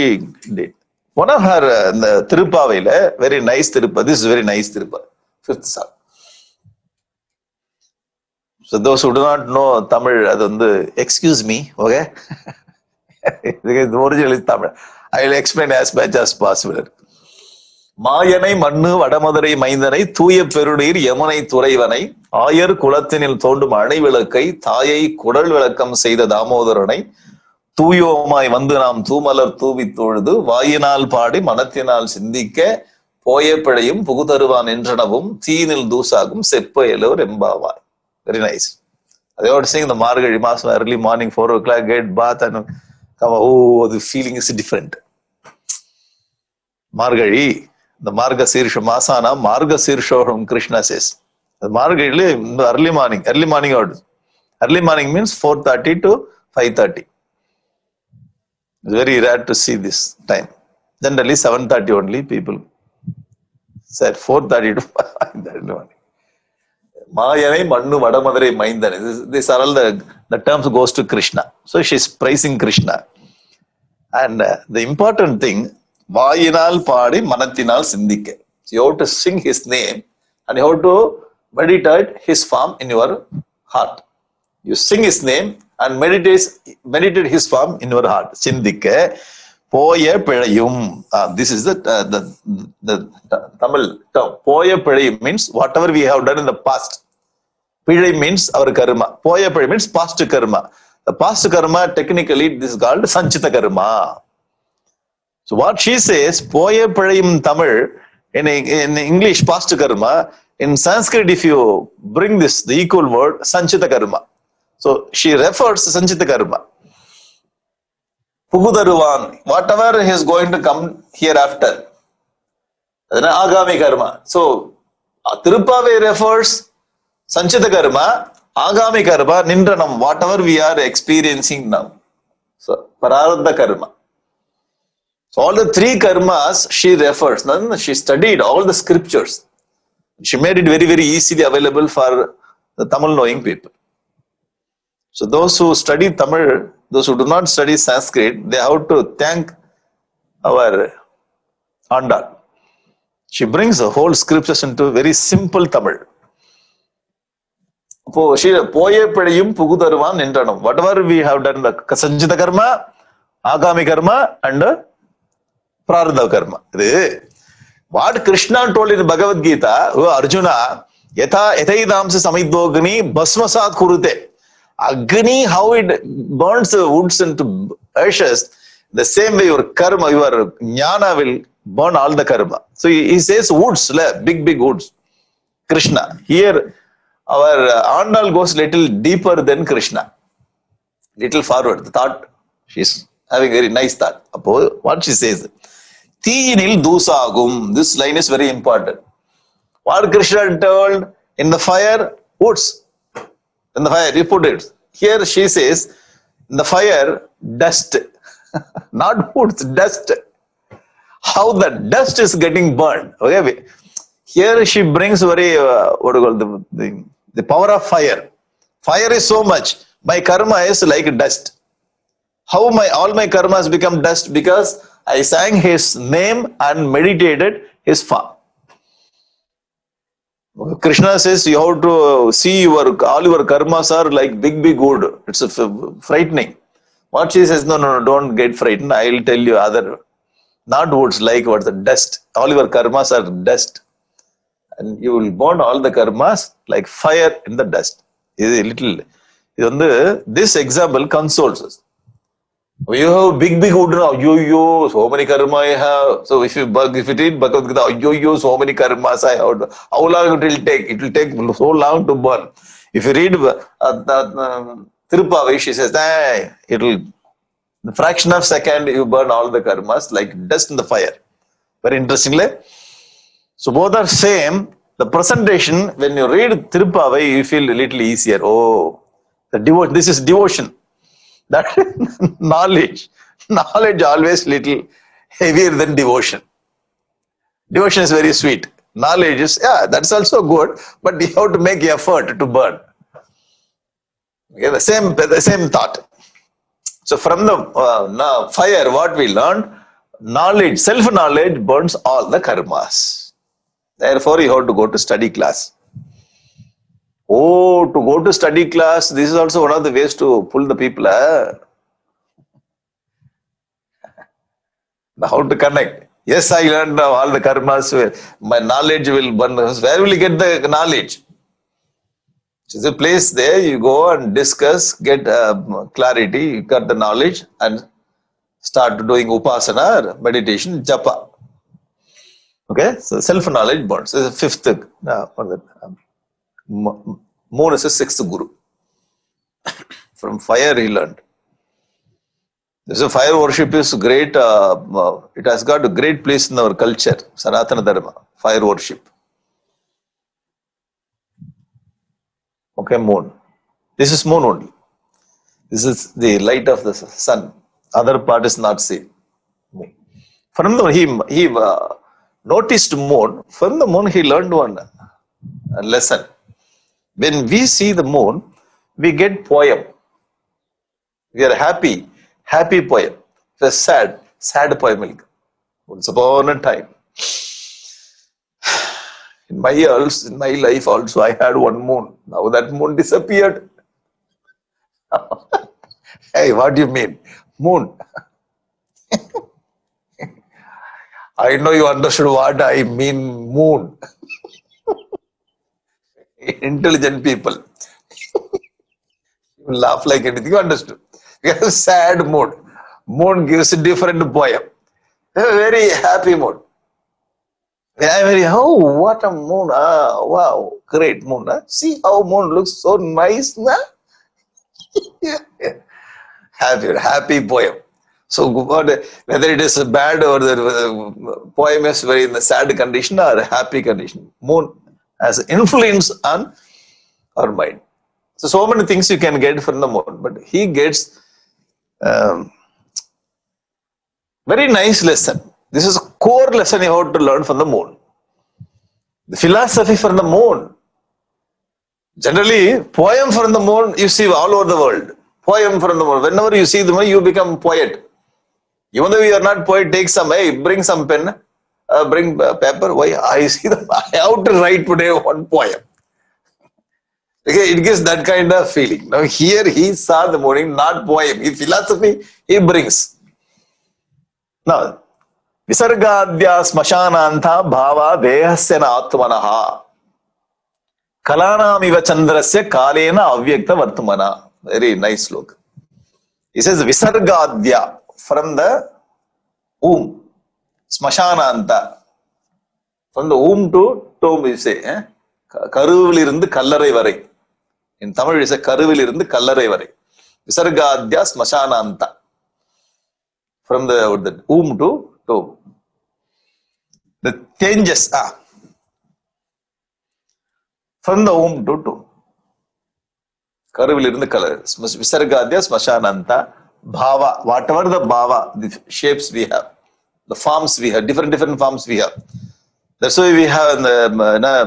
did. One of her Tirupavaila, very nice Tirupava. This is very nice Tirupava. 5th Psalm. So those who do not know Tamil, excuse me, okay? Because the original is Tamil. I will explain as much as possible. மாயனை மண்ணு வடமதுரை மைந்தனை தூய பெருநீர் யமுனை துறைவனை ஆயர் குலத்தினில் தோண்டும் அணை விளக்கை தாயை குடல் விளக்கம் செய்த தாமோதரனை தூயோமாய் வந்து நாம் தூமலர் தூவி தொழுது வாயினால் பாடி மனத்தினால் சிந்திக்க போய பிழையும் புகுதருவான் என்றனவும் தீனில் தூசாகும் செப்பயலோர் எம்பாவாய். Very nice. They were saying the மார்கழி மாசம் early morning 4 o'clock, get bath and come. Oh, the feeling is different. Margazhi. The Marga Sirsha Masana, Marga Sirsha, whom Krishna says. The Marga in the early morning hours. Early morning means 4:30 to 5:30. It's very rare to see this time. Generally 7:30 only people said 4:30 to 5:30 in the morning. Mayanai Mannu Vadamadurai Maindane. These are all the terms goes to Krishna. So she's praising Krishna. And the important thing, Vayinal Padi Manathinal Sindhike. So you have to sing his name and you have to meditate his form in your heart. You sing his name and meditate his form in your heart. Sindhike Poya Pedayum. This is the Tamil term. Poya Pedayum means whatever we have done in the past. Pedayum means our karma. Poya Pedayum means past karma. The past karma, technically this is called Sanchita karma. So what she says, Poya Padayum Tamil, in English, past karma. In Sanskrit, if you bring this, the equal word, Sanchita karma. So she refers to Sanchita karma. Pugudaruvan, whatever is going to come hereafter. Agami karma. So Tirupave refers Sanchita karma, Agami karma, Nindranam, whatever we are experiencing now. So Pararada karma. So all the three karmas she refers. She studied all the scriptures. She made it very, very easily available for the Tamil knowing people. So those who study Tamil, those who do not study Sanskrit, they have to thank our Andal. She brings the whole scriptures into very simple Tamil. Whatever we have done, the Sanchita karma, Agami karma and Prarada karma. What Krishna told in Bhagavad Gita, Arjuna, Yatha ethaidamsa samidogni basmasat kurute. Agni, how it burns the woods into ashes, the same way your karma, your jnana will burn all the karma. So he says woods, big woods. Krishna. Here, our Andal goes little deeper than Krishna. Little forward. The thought, she's having very nice thought. What she says, Teenil dusagum. This line is very important. What Krishna told in the fire, woods. In the fire, he put it. Here she says, in the fire, dust. Not woods, dust. How the dust is getting burned. Okay. Here she brings very, what do you call the power of fire. Fire is so much. My karma is like dust. How all my karmas become dust? Because I sang his name and meditated his form. Krishna says you have to see all your karmas are like big wood. It's frightening. What she says, no, don't get frightened. I will tell you other Not words, like words, dust. All your karmas are dust. And you will burn all the karmas like fire in the dust. This example consoles us. You have big wood now. Yo, so many karma I have. So if you read Bhagavad Gita, yo, so many karmas I have. How long it will take? It will take so long to burn. If you read Tirupavai, she says, it will, the fraction of a second, you burn all the karmas like dust in the fire. Very interestingly. So both are same. The presentation, when you read Tirupavai, you feel a little easier. Oh, this is devotion. That knowledge always little heavier than devotion. Devotion is very sweet. Knowledge is, yeah, that's also good, but you have to make effort to burn. Okay, the same thought. So from the fire, what we learned, knowledge, self-knowledge burns all the karmas. Therefore, you have to go to study class. Oh, to go to study class, this is also one of the ways to pull the people. How to connect? Yes, I learned all the karmas. My knowledge will burn. Where will you get the knowledge? It's a place there. You go and discuss, get clarity, you got the knowledge and start doing upasana, meditation, japa. Okay, so self-knowledge burns. This is the fifth. Moon is the sixth guru. From fire he learned. So fire worship is great. It has got a great place in our culture. Sanatana Dharma, fire worship. Okay, moon. This is moon only. This is the light of the sun. Other part is not seen. From the he noticed moon. From the moon he learned one lesson. When we see the moon, we get poem. We are happy, happy poem. If we are sad, sad poem will come. Once upon a time. In my life also, I had one moon. Now that moon disappeared. Hey, what do you mean? Moon. I know you understood what I mean, moon. Intelligent people. You laugh like anything, you understood. You have a sad mood. Moon gives a different poem. A very happy mood. Oh, what a moon. Ah, wow, great moon. Huh? See how moon looks so nice. Nah? Have your happy poem. So whether it is bad or the poem is very in the sad condition or happy condition. Moon as influence on our mind. So many things you can get from the moon, but he gets very nice lesson. This is a core lesson you have to learn from the moon. The philosophy from the moon. Generally, poem from the moon you see all over the world. Poem from the moon. Whenever you see the moon, you become poet. Even though you are not poet, take some, hey, bring some pen. Bring paper. Why? I have to write today one poem. Okay, it gives that kind of feeling. Now here he saw the morning, not poem. His philosophy he brings. Now, Visargadya smashanantha bhava dehasya atmanaha kalanamiva chandrasya kalena avyakta vartamana. Very nice look. He says Visargadya from the womb. Smashananta. From the womb to tomb, you say, Karuvil irundhu kallarai varai. In Tamil, it is a Karuvil irundhu kallarai varai. Visargadya smashananta. From the womb to tomb. The changes are from the womb to tomb. Karuvil irundhu kallarai. Visargadya smashananta. Bhava. Whatever the bhava, the shapes we have. The forms we have, different forms we have. That's why we have in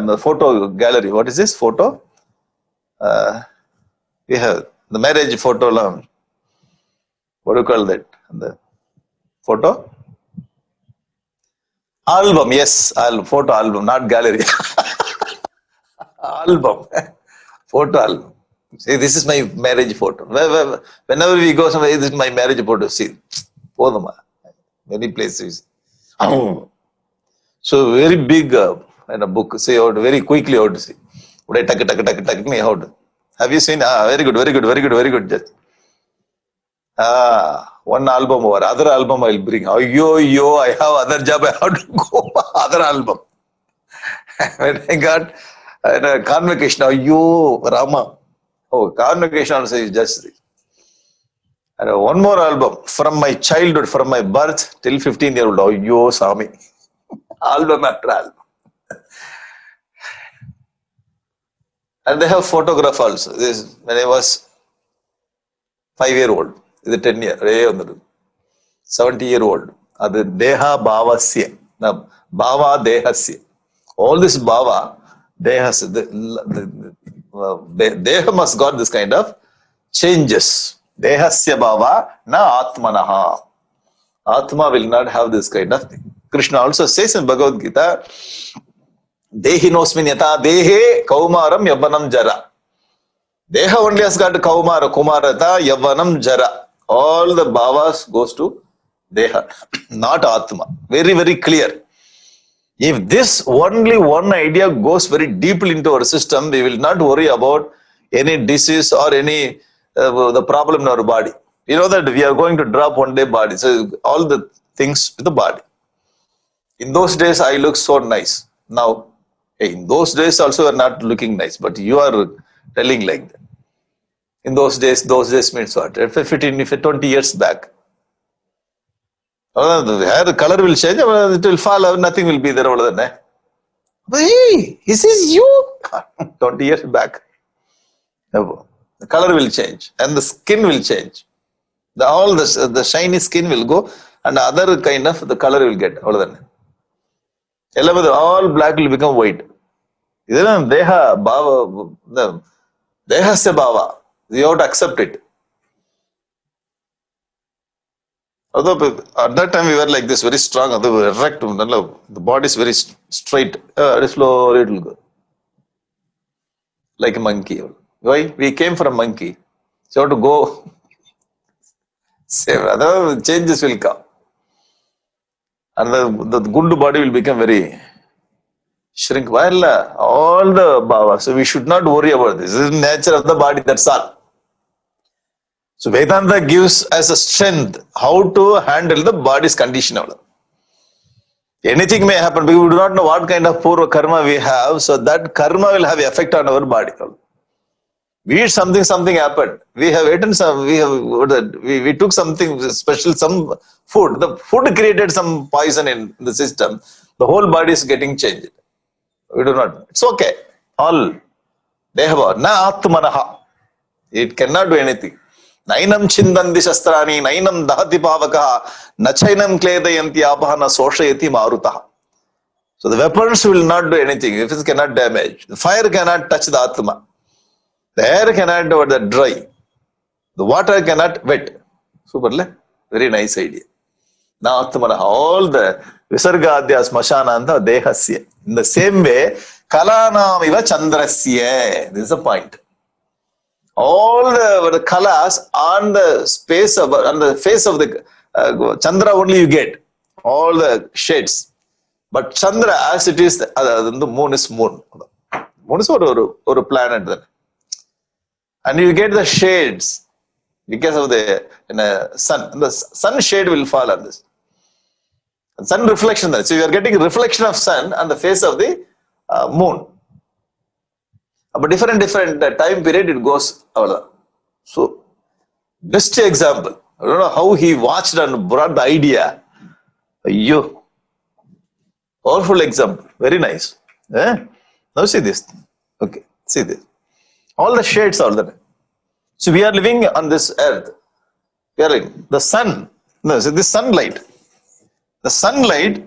the photo gallery. What is this photo? We have the marriage photo. What do you call that? The photo? Album, yes. Photo album, not gallery. Album. Photo album. See, this is my marriage photo. Whenever we go somewhere, this is my marriage photo. See, Podama. Many places. So very big in a book. Say out very quickly. Out say, would I tuck me out? Have you seen? Ah, very good, very good, very good, very good. Ah, one album or other album I'll bring. Oh, yo, I have other job. I have to go other album. When I got a convocation, oh, yo, Rama. Oh, convocation also is just. And one more album from my childhood, from my birth till 15-year-old. Oh, yo, Sami. Album after album. And they have photograph also. This when I was 5-year-old, the 10-year, 70-year-old. Adu deha bhavasya. Now bhava dehasya. All this bhava dehasya. The deha must got this kind of changes. Dehasya bhava na atmanaha. Atma will not have this kind of thing. Krishna also says in Bhagavad Gita, Dehinosmin yata dehe kaumaram yavanam jara. Deha only has got kaumara, kumarata, yavanam jara. All the bhavas goes to deha, not atma. Very, very clear. If this only one idea goes very deeply into our system, we will not worry about any disease or any the problem in our body. You know that we are going to drop one day body. So all the things with the body. In those days, I look so nice. Now, in those days also are not looking nice, but you are telling like that. In those days means what? If 15, if 20 years back, the hair color will change, it will fall out, nothing will be there. But hey, this is you 20 years back. The color will change and the skin will change. All the shiny skin will go and other kind of the color will get. All black will become white. Deha bhava, dehasya bhava. You have to accept it. Although at that time we were like this, very strong, erect, the body is very straight. Slowly it will go. Like a monkey. Why? We came from monkey. So you have to go. Same. Otherwise changes will come. And the gundu body will become very shrink. All the bhava. So we should not worry about this. This is the nature of the body, that's all. So Vedanta gives us a strength how to handle the body's condition. Anything may happen, because we do not know what kind of purva karma we have, so that karma will have effect on our body. We eat something happened. We have eaten some, we took something special, some food. The food created some poison in the system. The whole body is getting changed. We do not. It's okay. All. Dehava. Na atmanaha. It cannot do anything. Nainam chindandi shastrani, nainam dahati pavakaha, nachainam kledayanti apahana soshayati marutaha. So the weapons will not do anything. If it cannot damage. The fire cannot touch the atma. The air cannot dry. The water cannot wet. Super, very nice idea. Now, all the visargadhyas, mashananta, dehasya. In the same way, kalanamiva chandrasya. This is the point. All the kalas on the space of, on the face of the chandra only you get. All the shades. But chandra as it is, the moon is moon. Moon is or a planet then. And you get the shades because of the sun. The sun shade will fall on this. And sun reflection. So you are getting reflection of sun on the face of the moon. But different time period it goes. So best example. I don't know how he watched and brought the idea. You. Powerful example. Very nice. Eh? Now see this. Okay. See this. All the shades are there. So we are living on this earth. We are living. The sun. No, so this sunlight. The sunlight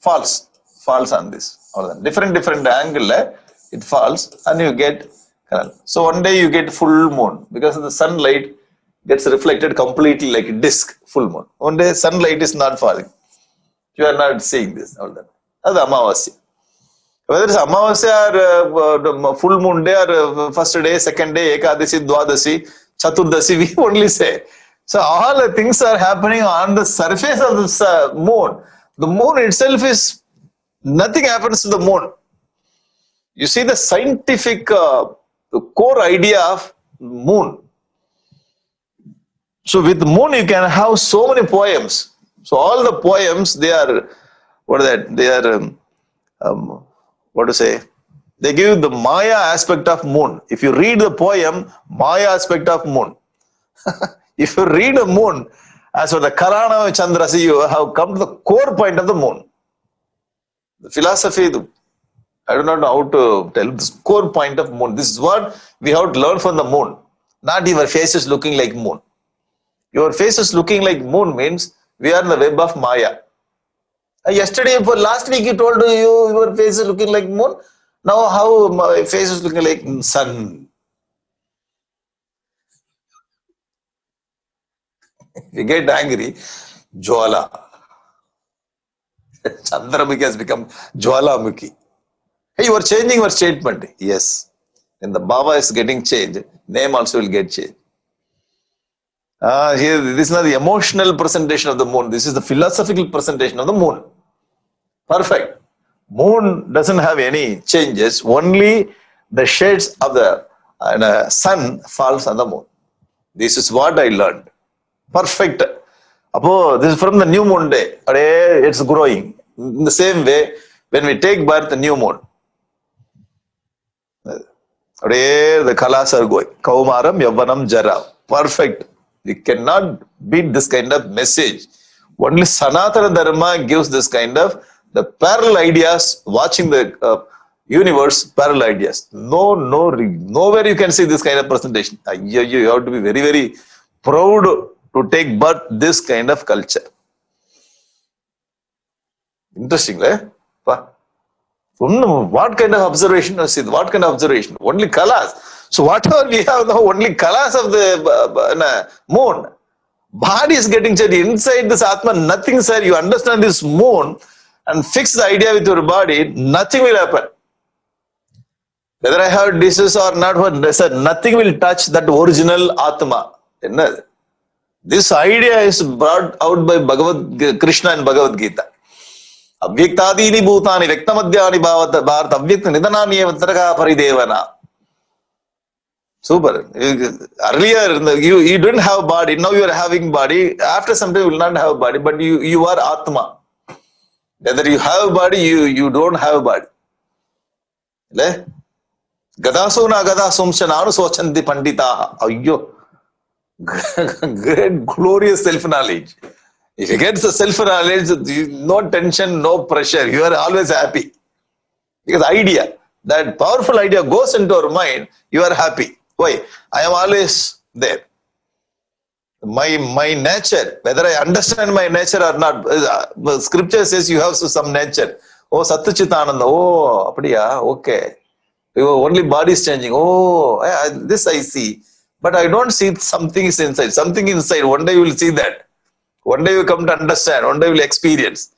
falls on this. All that. Different angle. It falls and you get. So one day you get full moon because the sunlight gets reflected completely like a disc. Full moon. One day sunlight is not falling. You are not seeing this. All that. That's Amavasya. Whether it's Amavasya or full moon day or first day, second day, Ekadasi, Dwadasi, Chaturdasi, we only say. So all the things are happening on the surface of the moon. The moon itself is, nothing happens to the moon. You see the scientific core idea of moon. So with moon you can have so many poems. So all the poems, they are, what are that? They are, what to say? They give the Maya aspect of moon. If you read the poem, Maya aspect of moon. If you read a moon, as for the Karana and Chandrasi, you have come to the core point of the moon. The philosophy, I do not know how to tell this core point of moon. This is what we have to learn from the moon. Not your faces looking like moon. Your faces looking like moon means we are in the web of Maya. Yesterday, for last week, he told you your face is looking like moon. Now how my face is looking like sun. You get angry, Jwala. Chandramukhi has become Jwalamukhi. Hey, you are changing your statement. Yes. When the Baba is getting changed, name also will get changed. Here, this is not the emotional presentation of the moon. This is the philosophical presentation of the moon. Perfect. Moon doesn't have any changes. Only the shades of the sun falls on the moon. This is what I learned. Perfect. This is from the new moon day. It's growing. In the same way, when we take birth, the new moon. The kalas are going. Kaumaram, Yavanam, Jara. Perfect. We cannot beat this kind of message. Only Sanatana Dharma gives this kind of the parallel ideas, watching the universe, parallel ideas. Nowhere you can see this kind of presentation. You have to be very, very proud to take birth this kind of culture. Interesting, right? What kind of observation? What kind of observation? Only kalas. So whatever we have now, only kalas of the moon. Body is getting changed. Inside this Atma, nothing, sir. You understand this moon and fix the idea with your body, nothing will happen. Whether I have disease or not, sir, nothing will touch that original Atma. This idea is brought out by Bhagavad Krishna and Bhagavad Gita. Abhyaktadini bhutani vektamadhyani bhavata bharata abhyakta nidanani evatraka paridevana. Super. Earlier you didn't have body, now you are having body. After some time you will not have body, but you are Atma. Whether you have body, you don't have body. Gadaso na gadasum shananu sochandi panditaha. Ayyo. Great, glorious self-knowledge. If you get the self-knowledge, no tension, no pressure. You are always happy. Because idea, that powerful idea goes into your mind, you are happy. Why? I am always there. My nature, whether I understand my nature or not, scripture says you have some nature. Oh, Satchitananda. Oh, Apadiya. Okay. Your only body is changing. Oh, this I see. But I don't see something is inside. Something inside. One day you will see that. One day you come to understand. One day you will experience.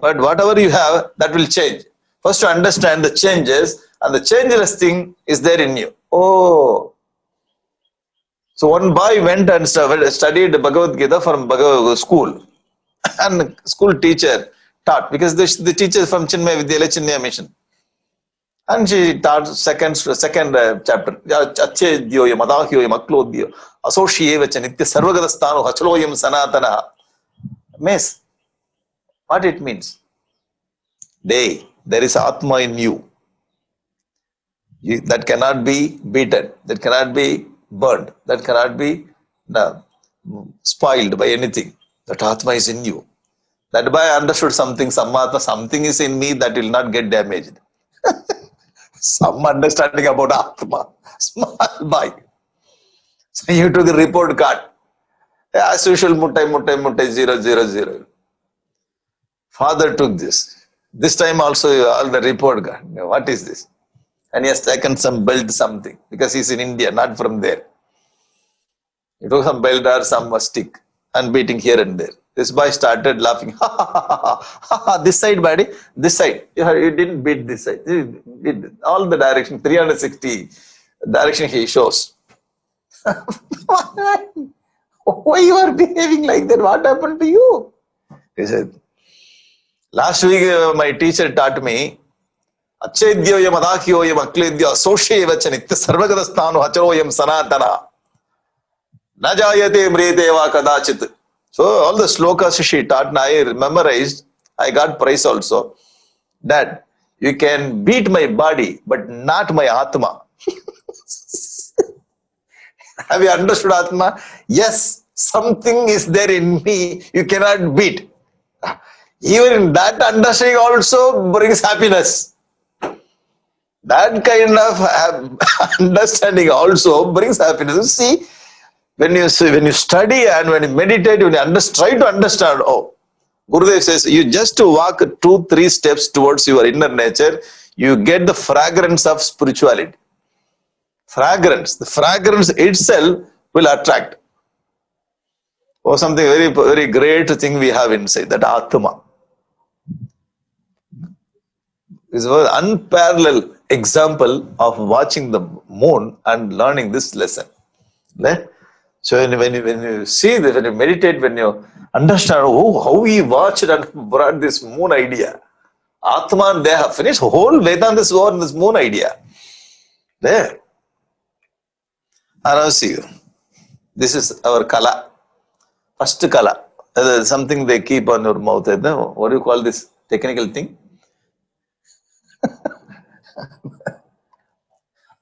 But whatever you have, that will change. First to understand the changes, and the changeless thing is there in you. Oh. So one boy went and studied Bhagavad Gita from Bhagavad school. And school teacher taught. Because the teacher is from Chinmaya Vidyalaya Chinmaya Mission. And she taught second chapter. Achyadyoya, madahyoya, maklodyoya, asoshyeva, nitya sarvagadasthanu, hachaloyam, sanatana. Miss, what it means? There is Atma in you. That cannot be beaten. That cannot be burned. That cannot be spoiled by anything. That Atma is in you. That by I understood something, Sammatma, something is in me that will not get damaged. Some understanding about Atma. Small boy. So you took the report card. As usual, muttai, 0, 0, 0. Father took this. This time also all the report card. What is this? And he has taken some belt something. Because he is in India, not from there. He took some belt or some stick and beating here and there. This boy started laughing. Ha ha ha ha ha ha. This side, buddy. This side. You didn't beat this side. All the direction, 360 direction he shows. Why you are behaving like that? What happened to you? He said, Last week, my teacher taught me, Achedyoyam adakyoyam akledyo asoshyevachan itta sarvagadasthanu hacharoyam sanatana najayate mreteva kadachit. So all the slokas she taught and I memorized, I got price also. That you can beat my body but not my Atma. Have you understood Atma? Yes, something is there in me you cannot beat. Even that understanding also brings happiness. That kind of understanding also brings happiness. See, when you study and when you meditate, when you try to understand, oh, Gurudev says, you just to walk 2-3 steps towards your inner nature, you get the fragrance of spirituality. Fragrance, the fragrance itself will attract. Or something very, very great thing we have inside, that Atma. This was an unparalleled example of watching the moon and learning this lesson. So when you see this, when you meditate, when you understand how we watched and brought this moon idea. Atma and Deha, finished whole Vedanta is over this moon idea. There. And I'll see you. This is our kala. First kala. Something they keep on your mouth. What do you call this technical thing?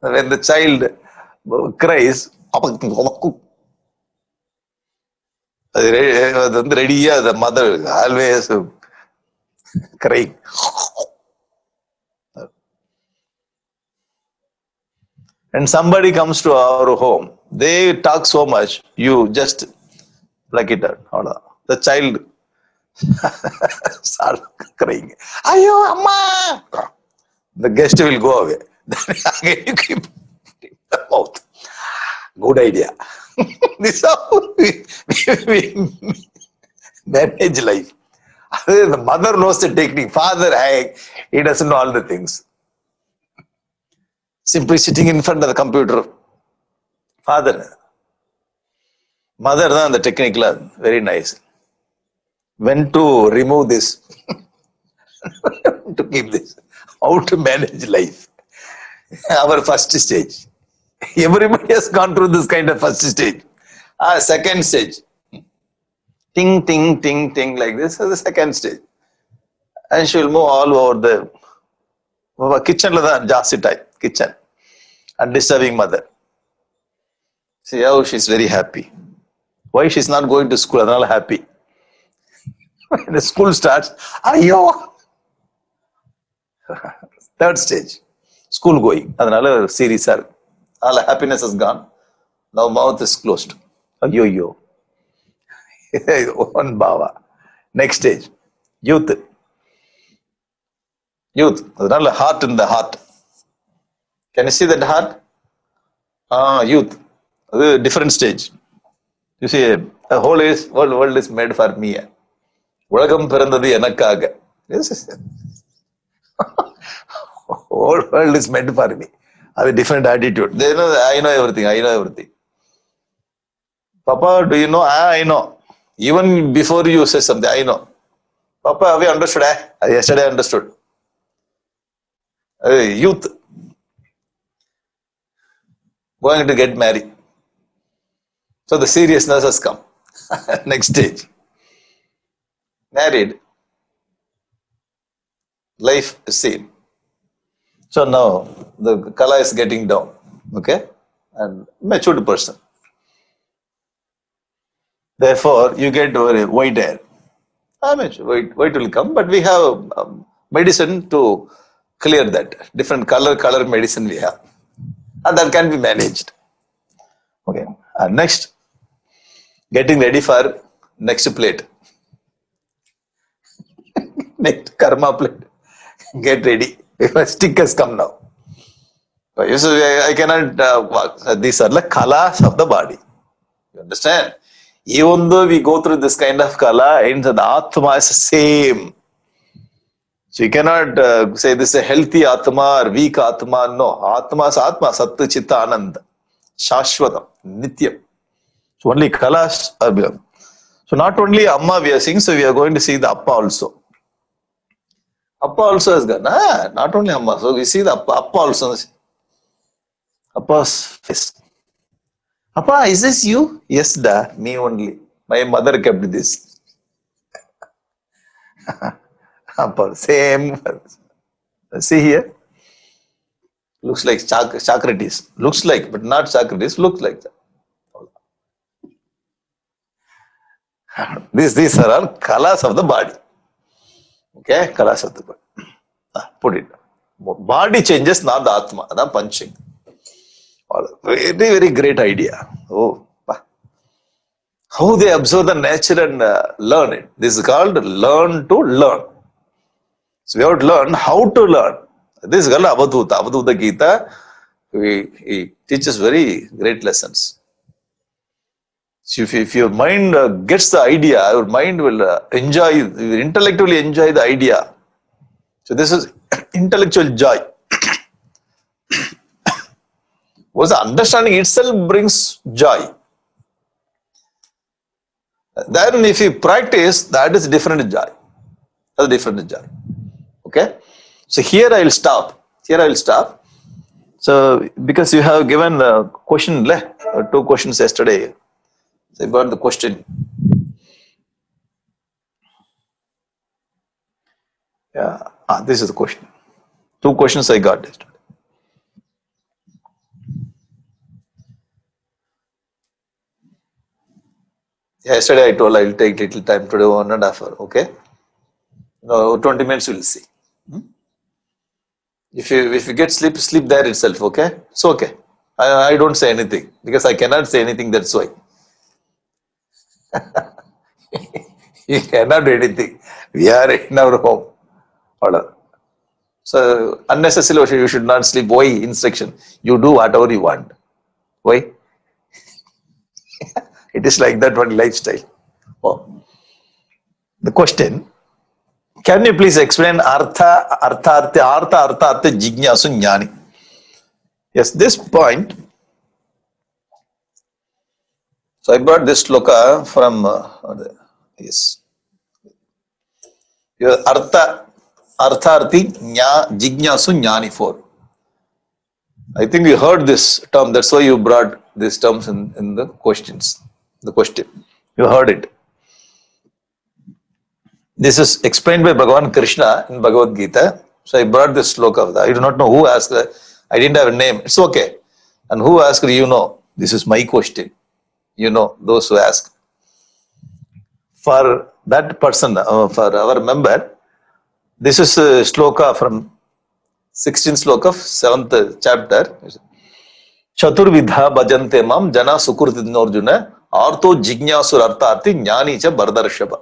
When the child cries, the mother always crying. And somebody comes to our home, they talk so much, you just pluck it out. The child starts crying. Ayo, Amma! The guest will go away. Then again you keep the mouth. Good idea. This is how we manage life. The mother knows the technique. Father, he doesn't know all the things. Simply sitting in front of the computer. Father. Mother, the technique learn. Very nice. When to remove this. To keep this. How to manage life. Our first stage. Everybody has gone through this kind of first stage. Second stage. Ting, ting, ting, ting like this is the second stage. And she will move all over the kitchen. Kitchen and disturbing mother. See how she's very happy. Why she's not going to school? I'm not happy. When the school starts, ayo! Third stage. School going. Another series are. All happiness is gone. Now mouth is closed. Yo yo. One bhava. Next stage. Youth. Youth. Another heart in the heart. Can you see that heart? Youth. Different stage. You see, the whole world is made for me. Ulagam pirandhadu enakkaga. Whole world is made for me. Have a different attitude. They know, I know everything, I know everything. Papa, do you know? I know. Even before you say something, I know. Papa, have you understood? Yesterday I understood. Youth. Going to get married. So the seriousness has come. Next stage. Married. Life is same. So now the kala is getting down, okay, and matured person. Therefore, you get white hair. White will come, but we have medicine to clear that. Different color medicine we have, and that can be managed. Okay, and next, getting ready for next plate, next karma plate. Get ready. Stick has come now. So I cannot walk. These are like kalas of the body. You understand? Even though we go through this kind of kala, the Atma is the same. So you cannot say this is a healthy Atma or weak Atma. No. Atma is Atma. Satta Chitta Ananda. Shashwatam. Nityam. So only kalas are below. So not only Amma we are seeing, so we are going to see the Appa also. Appa also has gone. Ah, not only Amma. So we see the Appa also. Appa's face. Appa, is this you? Yes, da. Me only. My mother kept this. Appa, same. See here. Looks like Socrates. Looks like, but not Socrates. Looks like that. These are all colors of the body. Okay, colors of the body. Put it down. Body changes, not the Atma. That's punching. Very, very great idea. Oh, how they observe the nature and learn it. This is called learn to learn. So we have to learn how to learn. This is called Avadhuta. Avadhuta Gita, he teaches very great lessons. So if your mind gets the idea, your mind will enjoy, you will intellectually enjoy the idea. So this is intellectual joy. What's the understanding itself brings joy. Then if you practice, that is different joy. That's different joy. Okay. So here I will stop. Here I will stop. So because you have given the question, two questions yesterday. So I got the question. Yeah, this is the question. Two questions I got yesterday. Yesterday I told I will take little time today, 1.5 hours. Okay. No, 20 minutes we will see. Hmm? If you get sleep, sleep there itself. Okay. So okay. I don't say anything because I cannot say anything. That's why. You cannot do anything. We are in our home. Order. So unnecessarily you should not sleep. Why instruction? You do whatever you want. Why? It is like that one lifestyle. Oh. The question. Can you please explain artha jignasu jnani? Yes, this point. So I brought this sloka from yes. Your artharthi jignasu jnani 4. I think you heard this term. That's why you brought these terms in the questions. The question you heard it. This is explained by Bhagavan Krishna in Bhagavad Gita. So I brought this sloka. I do not know who asked. I didn't have a name. It's okay. And who asked? You know. This is my question. You know, those who ask. For that person, for our member, this is a sloka from 16th sloka of 7th chapter. Chaturvidha bhajante mam jana sukurtidno arjuna artho jignasur arthaarthi jnani cha bardarshaba.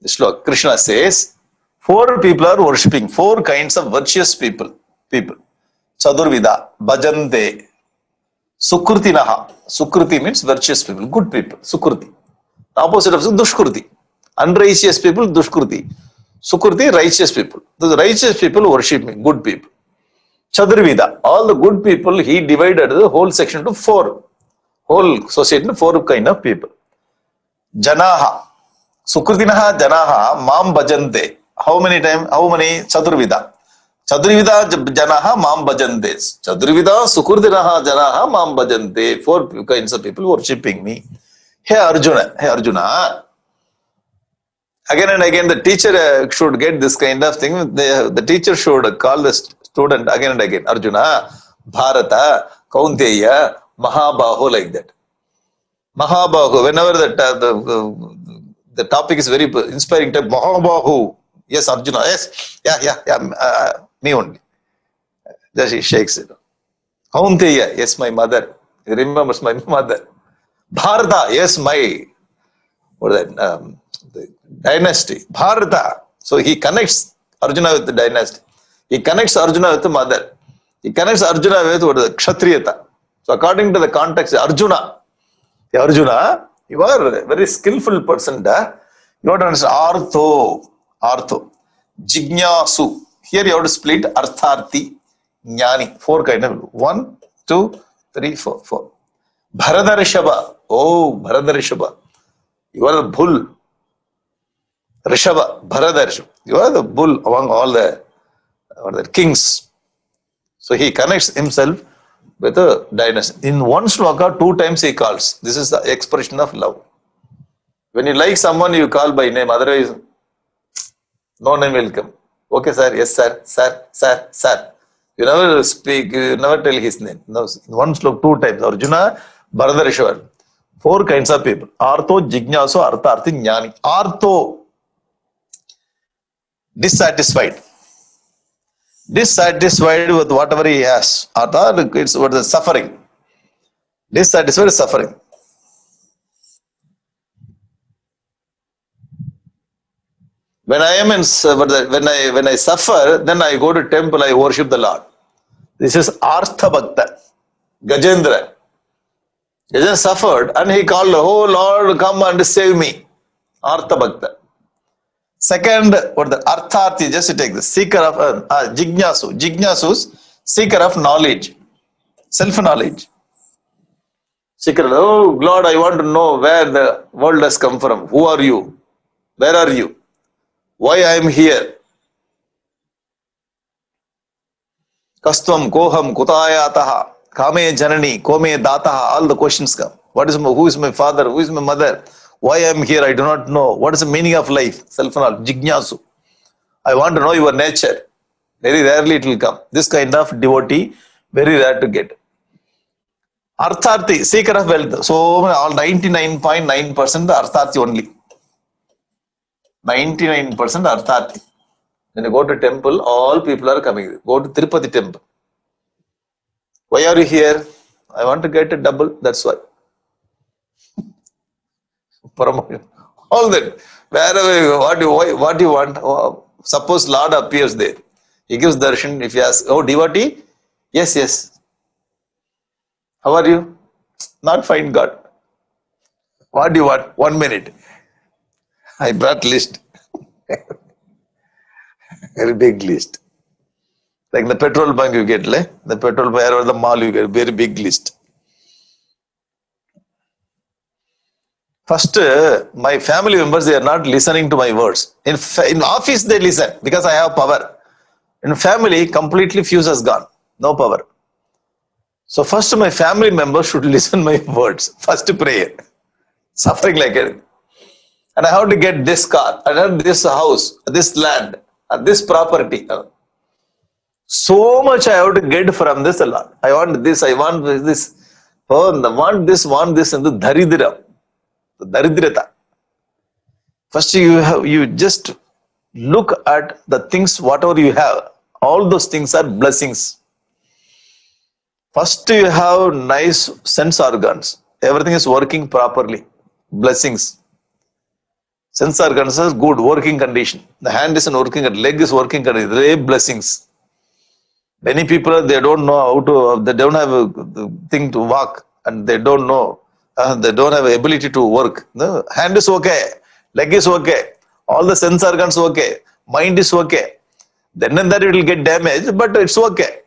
This sloka, Krishna says, 4 people are worshipping, 4 kinds of virtuous people. Chaturvidha bhajante. Sukriti naha. Sukriti means virtuous people, good people. Sukriti. The opposite of Dushkurti. Unrighteous people, Dushkurti. Sukriti, righteous people. The righteous people worship me, good people. Chaturvida. All the good people, he divided the whole section to 4. Whole society to 4 kind of people. Janaha. Sukriti naha, janaha, mam bhajante. How many times? How many? Chaturvida. Chaturvida janaha mam bhajante. Chaturvida sukurdinaha janaha mam bhajante. 4 kinds of people worshipping me. Hey Arjuna. Again and again the teacher should get this kind of thing. The teacher should call the student again and again. Arjuna, Bharata, Kaunteya, Mahabaho, like that. Mahabaho, whenever the topic is very inspiring type, Mahabaho. Yes, Arjuna, yes, me only. Then she shakes it. Kaunteya, yes, my mother. He remembers my mother. Bharata, yes, my the dynasty. Bharata. So he connects Arjuna with the dynasty. He connects Arjuna with the mother. He connects Arjuna with the Kshatriyata. So according to the context, Arjuna, you are a very skillful person. Da. You have to understand Artho, Jignasu. Here you have to split Artharthi, Jnani. 4 kind of. 1, 2, 3, 4. Bharadarishaba. Oh, Bharadarishaba. You are a bull. Rishava, Bharadharishava. You are the bull among all the kings. So he connects himself with a dynasty. In one shloka, 2 times he calls. This is the expression of love. When you like someone, you call by name. Otherwise, no name will come. Okay, sir. Yes, sir. Sir, sir, sir. You never speak. You never tell his name. No. In one shloka, 2 times. Arjuna, Bharadharishava. 4 kinds of people. Artho, Jignaso, Artharthi, Jnani. Artho. Dissatisfied. Dissatisfied with whatever he has. Artha, it's what the suffering. Dissatisfied is suffering. When I am in when I suffer, then I go to temple, I worship the Lord. This is Artha Bhakta. Gajendra. Gajendra suffered and he called, "Oh Lord, come and save me." Artha Bhakta. Second, what the Artharthi, just take the seeker of Jignasu. Jignasus, seeker of knowledge, self-knowledge. Seeker, oh Lord, I want to know where the world has come from. Who are you? Where are you? Why I am here? Kastvam, koham, kutayataha, kame janani, kome dataha, all the questions come. What is my, who is my father? Who is my mother? Why I am here, I do not know. What is the meaning of life? Self-knowledge, Jignasu. I want to know your nature. Very rarely it will come. This kind of devotee, very rare to get. Artharthi, seeker of wealth. So, all 99.9% Artharthi only. 99% Artharthi. When you go to temple, all people are coming. Go to Tirupati temple. Why are you here? I want to get a double, that's why. Promotion. All that. Wherever you go, what you want. Oh, suppose Lord appears there. He gives darshan. If you ask, oh devotee, yes, yes. How are you? Not fine, God. What do you want? 1 minute. I brought list. Very big list. Like the petrol bank you get, like the petrol bank or the mall you get, very big list. First, my family members, they are not listening to my words. In office, they listen because I have power. In family, completely fuse has gone. No power. So first, my family members should listen my words. First prayer. Suffering like it. And I have to get this car, I have this house, this land, this property. So much I have to get from this Lord. I want this, I want this. Oh, I want this, and the Dharidira. Daridrata. First you just look at the things whatever you have. All those things are blessings. First you have nice sense organs. Everything is working properly. Blessings. Sense organs are good working condition. The hand is in working condition. Leg is working condition. They blessings. Many people they don't know how to. They don't have a thing to walk and they don't know. They don't have ability to work. No? Hand is okay, leg is okay, all the sense organs okay, mind is okay. Then and that it will get damaged, but it's okay.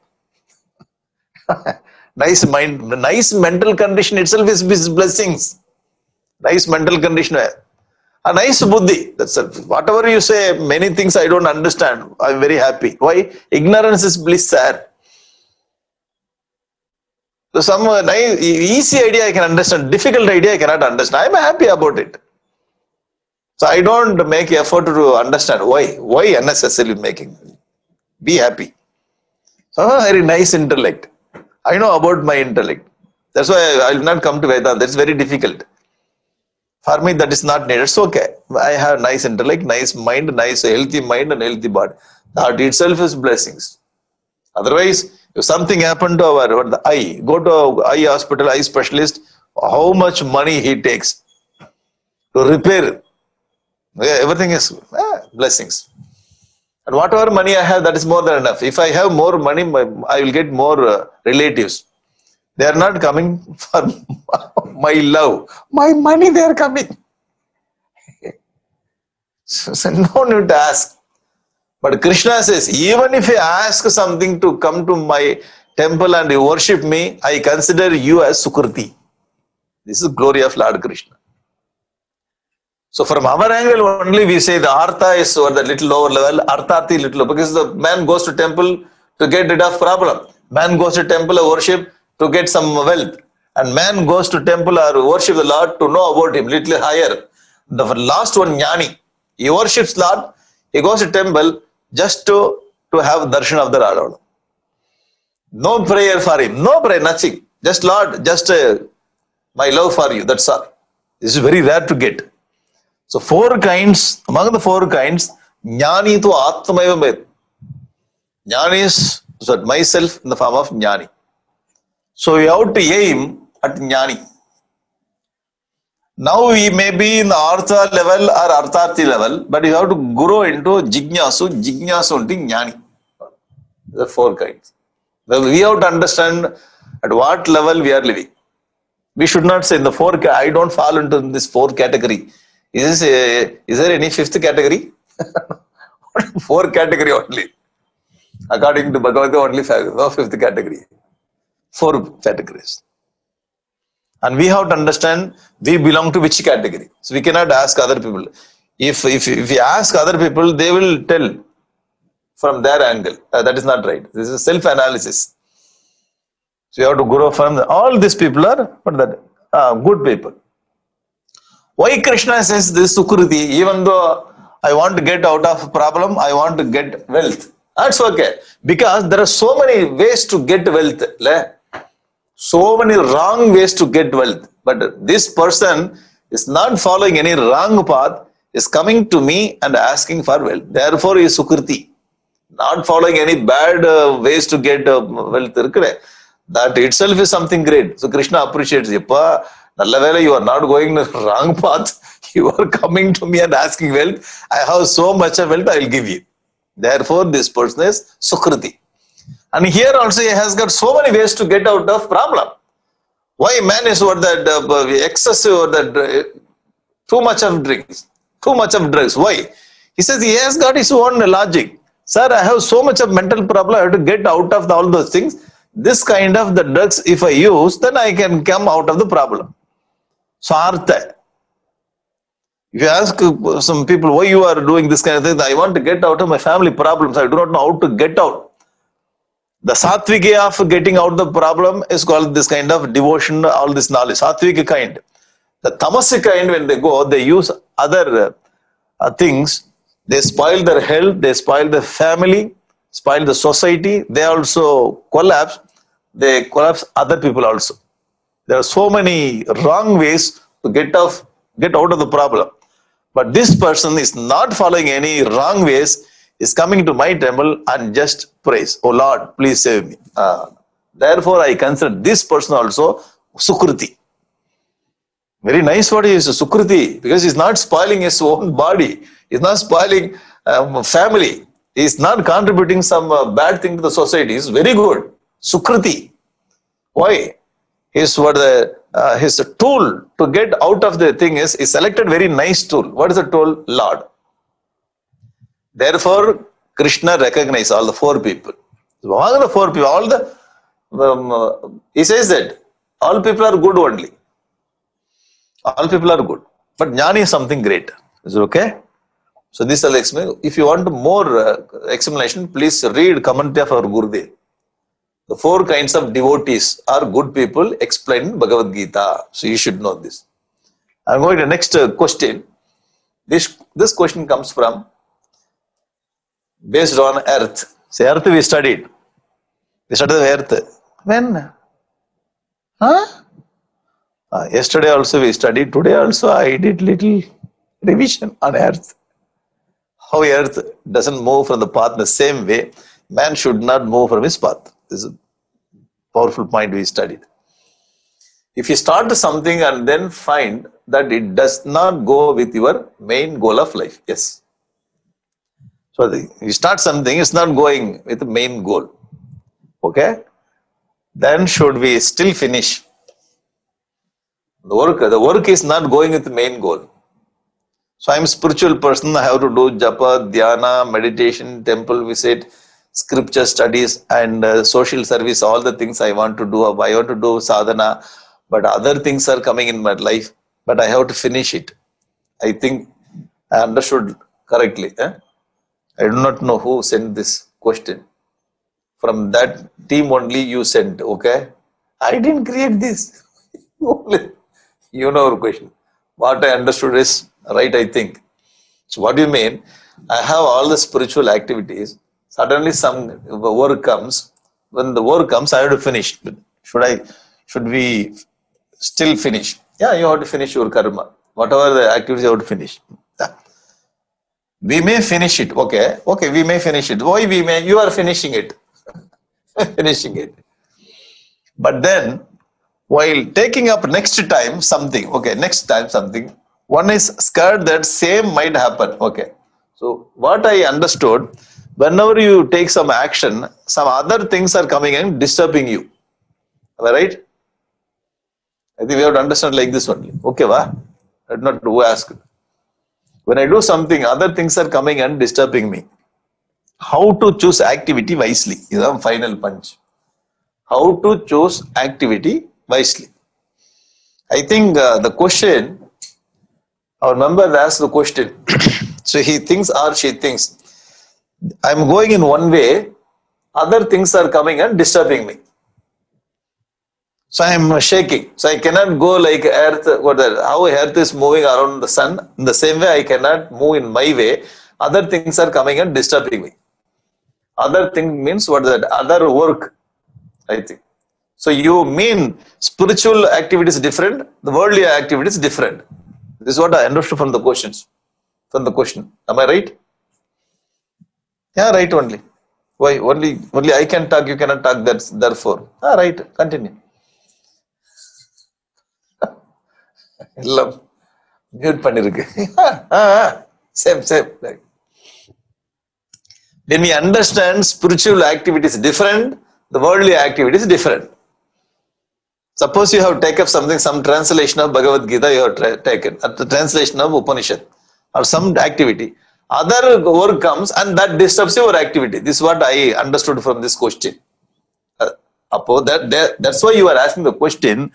Nice mind, nice mental condition itself is blessings. Nice mental condition. A nice buddhi. That's it. Whatever you say, many things I don't understand. I'm very happy. Why? Ignorance is bliss, sir. So some nice, easy idea I can understand, difficult idea I cannot understand. I am happy about it. So I don't make effort to understand why. Why unnecessarily making? Be happy. So very nice intellect. I know about my intellect. That's why I will not come to Vedanta. That's very difficult. For me that is not needed. It's okay. I have nice intellect, nice mind, nice healthy mind and healthy body. That itself is blessings. Otherwise, if something happened to the eye, go to eye hospital, eye specialist, how much money he takes to repair. Yeah, everything is blessings. And whatever money I have, that is more than enough. If I have more money, I will get more relatives. They are not coming for my love. My money, they are coming. So no need to ask. But Krishna says, even if you ask something to come to my temple and you worship me, I consider you as Sukriti. This is the glory of Lord Krishna. So from our angle only we say the artha is or the little lower level, artati little lower, because the man goes to temple to get rid of problem. Man goes to temple or worship to get some wealth, and man goes to temple or worship the Lord to know about him, little higher. The last one, Jnani, he worships Lord, he goes to temple just to have darshan of the Lord. No prayer for him, no prayer, nothing. Just Lord, just my love for you, that's all. This is very rare to get. So four kinds, among the four kinds, Jnani to Atmaiva Med. Jnani is so myself in the form of Jnani. So we have to aim at Jnani. Now we may be in the Artha level or Artharthi level, but we have to grow into Jignasu, Jignasu into Jnani. The four kinds. Well, we have to understand at what level we are living. We should not say in the four, I don't fall into this four category. Is there any fifth category? Four category only. According to Bhagavad Gita, only five, no fifth category. Four categories. And we have to understand we belong to which category. So we cannot ask other people. If we ask other people, they will tell from their angle. That is not right. This is self-analysis. So you have to grow from the, all these people are what that good people. Why Krishna says this Sukriti, even though I want to get out of problem, I want to get wealth. That's okay. Because there are so many ways to get wealth. So many wrong ways to get wealth. But this person is not following any wrong path, is coming to me and asking for wealth. Therefore, he is Sukriti. Not following any bad ways to get wealth. That itself is something great. So Krishna appreciates it. You are not going the wrong path. You are coming to me and asking wealth. I have so much of wealth, I will give you. Therefore, this person is Sukriti. And here also he has got so many ways to get out of problem. Why man is what that excessive or that too much of drinks, too much of drugs. Why? He says he has got his own logic. Sir, I have so much of mental problem. I have to get out of all those things. This kind of the drugs, if I use, then I can come out of the problem. Sartha. If you ask some people, why you are doing this kind of thing, I want to get out of my family problems, I do not know how to get out. The Satvika of getting out the problem is called this kind of devotion, all this knowledge, Satvika kind. The Tamasic kind, when they go, they use other things, they spoil their health, they spoil their family, spoil the society, they also collapse, other people also. There are so many wrong ways to get out of the problem. But this person is not following any wrong ways, is coming to my temple and just prays, oh Lord, please save me. Therefore, I consider this person also Sukriti. Very nice word he is, Sukriti, because he's not spoiling his own body, he's not spoiling family, he's not contributing some bad thing to the society, he's very good. Sukriti. Why? He's what the his tool to get out of the thing is, he selected very nice tool. What is the tool? Lord. Therefore, Krishna recognized all the four people. Among the four people, all the he says that all people are good only. All people are good, but Jnani is something great. Is it okay? So this I'll explain. If you want more explanation, please read commentary of our Gurudev. The four kinds of devotees are good people explained in Bhagavad Gita. So you should know this. I'm going to the next question. This question comes from, based on earth. So earth we studied. We studied the earth. When? Huh? Yesterday also we studied. Today also I did little revision on earth. How earth doesn't move from the path in the same way. Man should not move from his path. This is a powerful point we studied. If you start something and then find that it does not go with your main goal of life. Yes. So you start something, it's not going with the main goal. Okay. Then should we still finish? The work is not going with the main goal. So I am a spiritual person. I have to do japa, dhyana, meditation, temple visit, scripture studies and social service, all the things I want to do. I want to do sadhana, but other things are coming in my life, but I have to finish it. I think I understood correctly. I do not know who sent this question. From that team only you sent, okay? I didn't create this. You know your question. What I understood is right, I think. So what do you mean? I have all the spiritual activities. Suddenly some work comes. When the work comes, I have to finish. Should we still finish? Yeah, you have to finish your karma. Whatever the activities you have to finish. We may finish it. Okay. Okay, we may finish it. Why we may? You are finishing it. Finishing it. But then, while taking up next time something, okay, next time something, one is scared that same might happen. Okay. So, what I understood, whenever you take some action, some other things are coming and disturbing you. Am I right? I think we have to understand like this only. Okay, wah? I do not ask. When I do something, other things are coming and disturbing me. How to choose activity wisely is the final punch. How to choose activity wisely. I think the question, our member asked the question. So he thinks or she thinks, I am going in one way, other things are coming and disturbing me. So I am shaking. So I cannot go like earth, how earth is moving around the sun. In the same way, I cannot move in my way. Other things are coming and disturbing me. Other thing means other work, I think. So you mean spiritual activity is different, the worldly activity is different. This is what I understood from the questions. From the question. Am I right? Yeah, right only. Why? Only I can talk, you cannot talk, that's therefore. Ah, right, continue. Love. Mute panirukku. Same. Right. Then we understand spiritual activity is different, the worldly activity is different. Suppose you have taken up something, some translation of Bhagavad Gita you have taken, the translation of Upanishad or some activity. Other work comes and that disturbs your activity. This is what I understood from this question. That's why you are asking the question,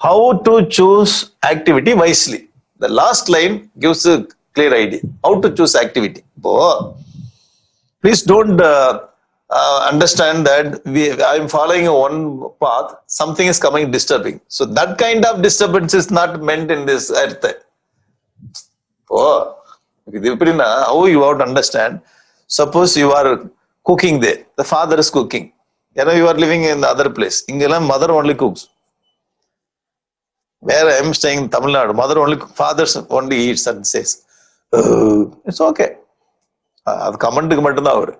how to choose activity wisely. The last line gives a clear idea. How to choose activity. Oh. Please don't understand that I am following one path, something is coming disturbing. So that kind of disturbance is not meant in this earth. Oh. How you have to understand, suppose you are cooking there, the father is cooking, you are living in the other place, mother only cooks. Where I am staying in Tamil Nadu, father only eats and says, oh, it's okay. Father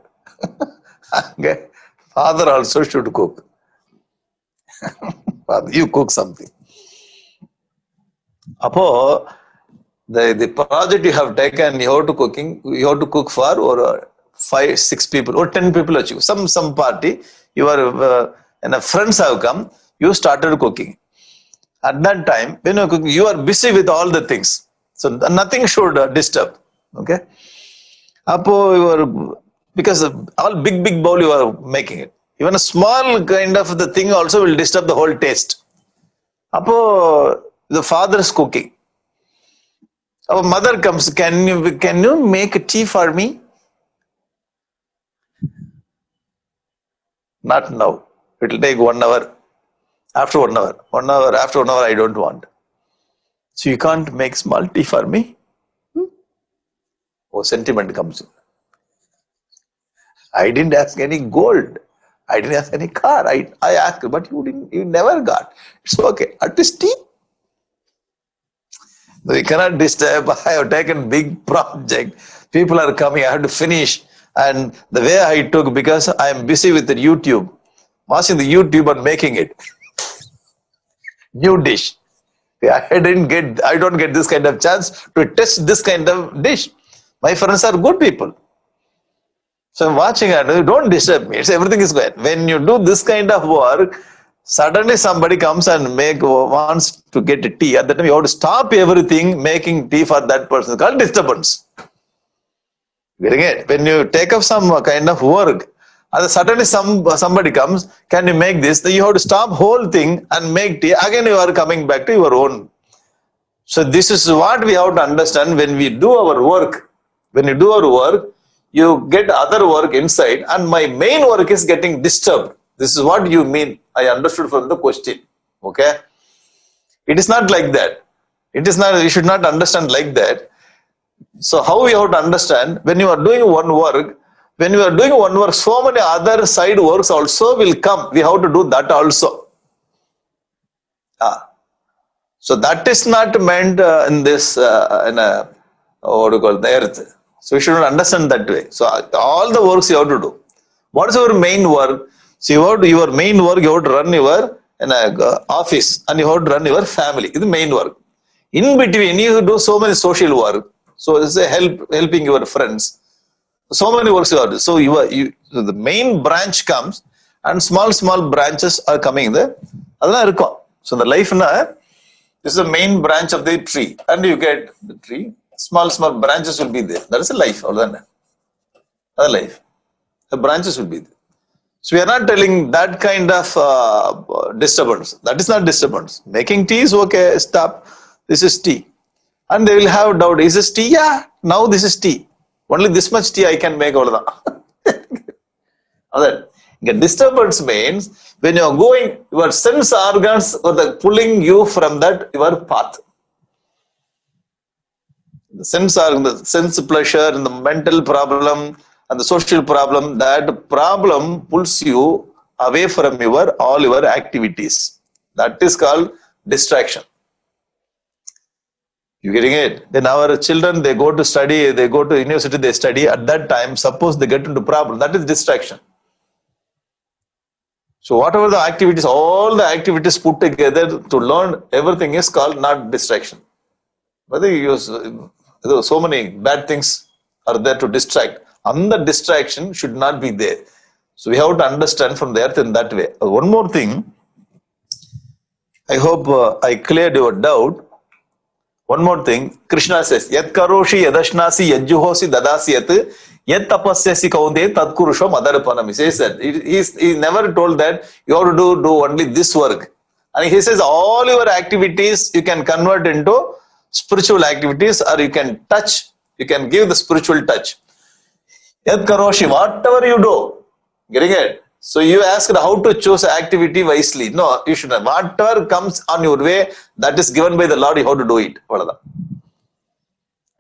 also should cook. Father, you cook something. Apo, the project you have taken, you have to cook for or 5, 6 people or 10 people achieve. Some party, your friends have come, you started cooking. At that time, when you are cooking, you are busy with all the things. So nothing should disturb. Okay? Because all big bowl you are making it. Even a small kind of the thing also will disturb the whole taste. The father is cooking. Our mother comes, can you make tea for me? Not now. It will take 1 hour. After 1 hour. 1 hour, after 1 hour, I don't want. So you can't make small tea for me? Oh, sentiment comes in. I didn't ask any gold. I didn't ask any car. I asked, but you never got. It's okay. At least tea. We cannot disturb. I have taken big project. People are coming. I have to finish. And the way I took, because I am busy with the YouTube. Watching the YouTube and making it. New dish. I don't get this kind of chance to test this kind of dish. My friends are good people. So I'm watching and don't disturb me. Everything is good. When you do this kind of work, suddenly somebody comes and wants to get a tea. At that time, you have to stop everything making tea for that person. It's called disturbance. Getting it? When you take up some kind of work, suddenly somebody comes, can you make this? Then you have to stop whole thing and make tea. Again, you are coming back to your own. So this is what we have to understand when we do our work. When you do our work, you get other work inside and my main work is getting disturbed. This is what you mean. I understood from the question. Okay. It is not like that. It is not, you should not understand like that. So how we have to understand, when you are doing one work, when you are doing one work, so many other side works also will come. We have to do that also. So that is not meant in this, what do you call the earth. So we should not understand that way. So all the works you have to do. What is your main work? So you have to, your main work, you have to run your office and you have to run your family. It's the main work. In between, you do so many social work. So this is helping your friends. So many works you have to do. So so the main branch comes and small branches are coming there. So the life is the main branch of the tree and you get the tree. Small branches will be there. That is a life. That is life. The branches will be there. So we are not telling that kind of disturbance. That is not disturbance. Making tea is okay, stop. This is tea. And they will have doubt. Is this tea? Yeah. Now this is tea. Only this much tea I can make. Disturbance means when you are going, your sense organs are pulling you from that your path. The sense organ, the sense pleasure and the mental problem and the social problem, that problem pulls you away from your all your activities. That is called distraction. You getting it? Then our children, they go to study, they go to university, they study. At that time, suppose they get into problem. That is distraction. So whatever the activities, all the activities put together to learn, everything is called not distraction. Whether you use, so many bad things are there to distract. And the distraction should not be there. So we have to understand from the earth in that way. One more thing. I hope I cleared your doubt. One more thing, Krishna says, Yat karoshi yadashnasi yadjuhosi dadasi yat yat tapasyasi kaunde tat kurusham adarapanam. He says that. He never told that you have to do only this work. And he says all your activities you can convert into spiritual activities or you can touch, you can give the spiritual touch. Yat karoshi, whatever you do. Getting it? So you asked how to choose activity wisely. No, you shouldn't. Whatever comes on your way, that is given by the Lord, you have to do it.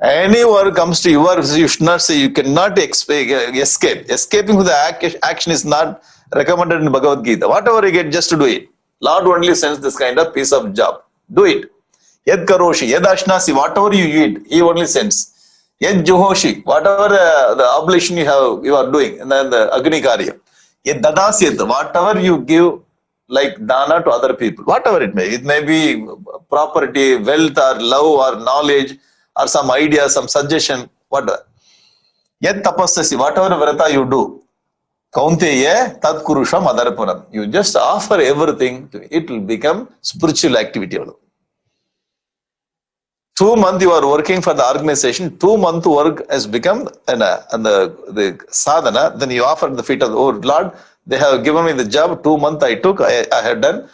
Any work comes to your, you should not say, you cannot escape. Escaping with the action is not recommended in Bhagavad Gita. Whatever you get, just to do it. Lord only sends this kind of piece of job. Do it. Yad karoshi, yad ashnasi, whatever you eat, he only sends. Yad juhoshi, whatever the oblation you have, you are doing, and then the Agni Karya. Whatever you give like dana to other people, whatever it may be property, wealth or love or knowledge or some idea, some suggestion, whatever. Yet tapasasi, whatever vrata you do, kaunteya tad kurusham adharpanam. You just offer everything, it will become spiritual activity. 2 months you are working for the organization, 2 months work has become the sadhana, then you offer the feet of the Lord, they have given me the job, 2 months I took, I had done,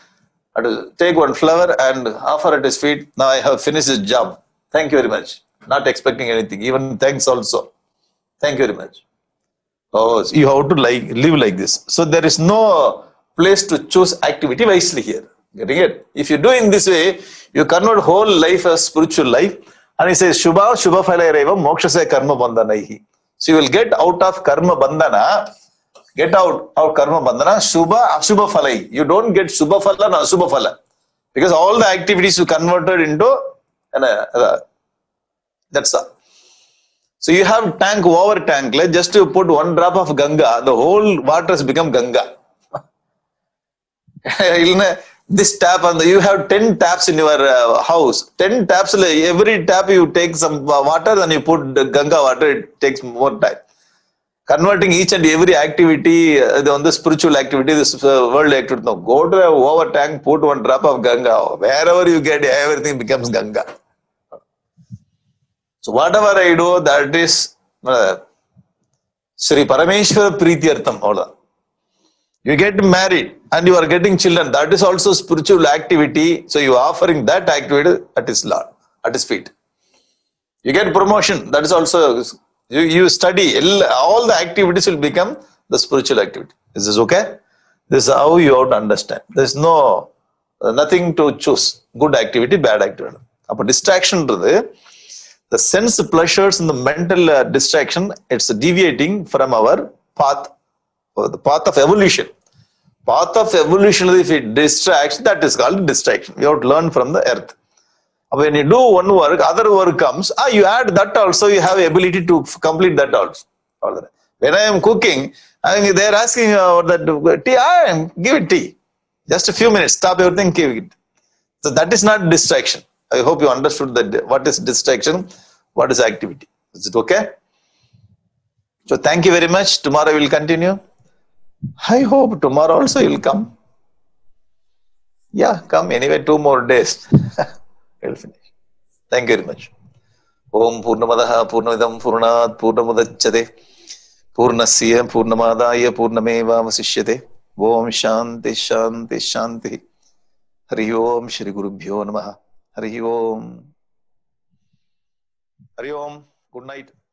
I had take one flower and offer at his feet, now I have finished this job, thank you very much, not expecting anything, even thanks also, thank you very much. Oh, so you have to live like this, so there is no place to choose activity wisely here. Getting it? If you do in this way, you convert whole life as spiritual life. And he says, Shubha, Shubha Phalaya Reva, Moksha Se Karma Bandhanaihi. So you will get out of Karma Bandhana, get out of Karma Bandhana, Shubha, Ashubha Phalaya. You don't get Shubha Phala and Ashubha Phala. Because all the activities you converted into, that's all. So you have tank over tank, like just to put one drop of Ganga, the whole water has become Ganga. This tap, and you have 10 taps in your house. 10 taps, every tap you take some water, then you put Ganga water, it takes more time. Converting each and every activity on the spiritual activity, this world activity. No, go to the over tank, put one drop of Ganga. Wherever you get, everything becomes Ganga. So, whatever I do, that is Sri Parameshwara Preetyartham. You get married and you are getting children. That is also spiritual activity. So you are offering that activity, that is Lord. at his feet. You get promotion. That is also, you study. All the activities will become the spiritual activity. Is this okay? This is how you have to understand. There is no, nothing to choose. Good activity, bad activity. But distraction, the sense pleasures and the mental distraction, it's deviating from our path, or the path of evolution. Path of evolution, if it distracts, that is called distraction. You have to learn from the earth. When you do one work, other work comes, you add that also, you have ability to complete that also. When I am cooking, they are asking about that tea, give it tea. Just a few minutes, stop everything, give it. So that is not distraction. I hope you understood that what is distraction, what is activity. Is it okay? So thank you very much. Tomorrow we will continue. I hope tomorrow also you will come. Yeah, come anyway, 2 more days. We'll finish. Thank you very much. Om Purnamadaha Purnamidam Purnat Purnamudachyate Purnasya Purnamadaya Purnameva Vasishyate Om Shanti Shanti Shanti Hari Om Shri Guru Bhyo Namaha Hari Om. Hari Om. Good night.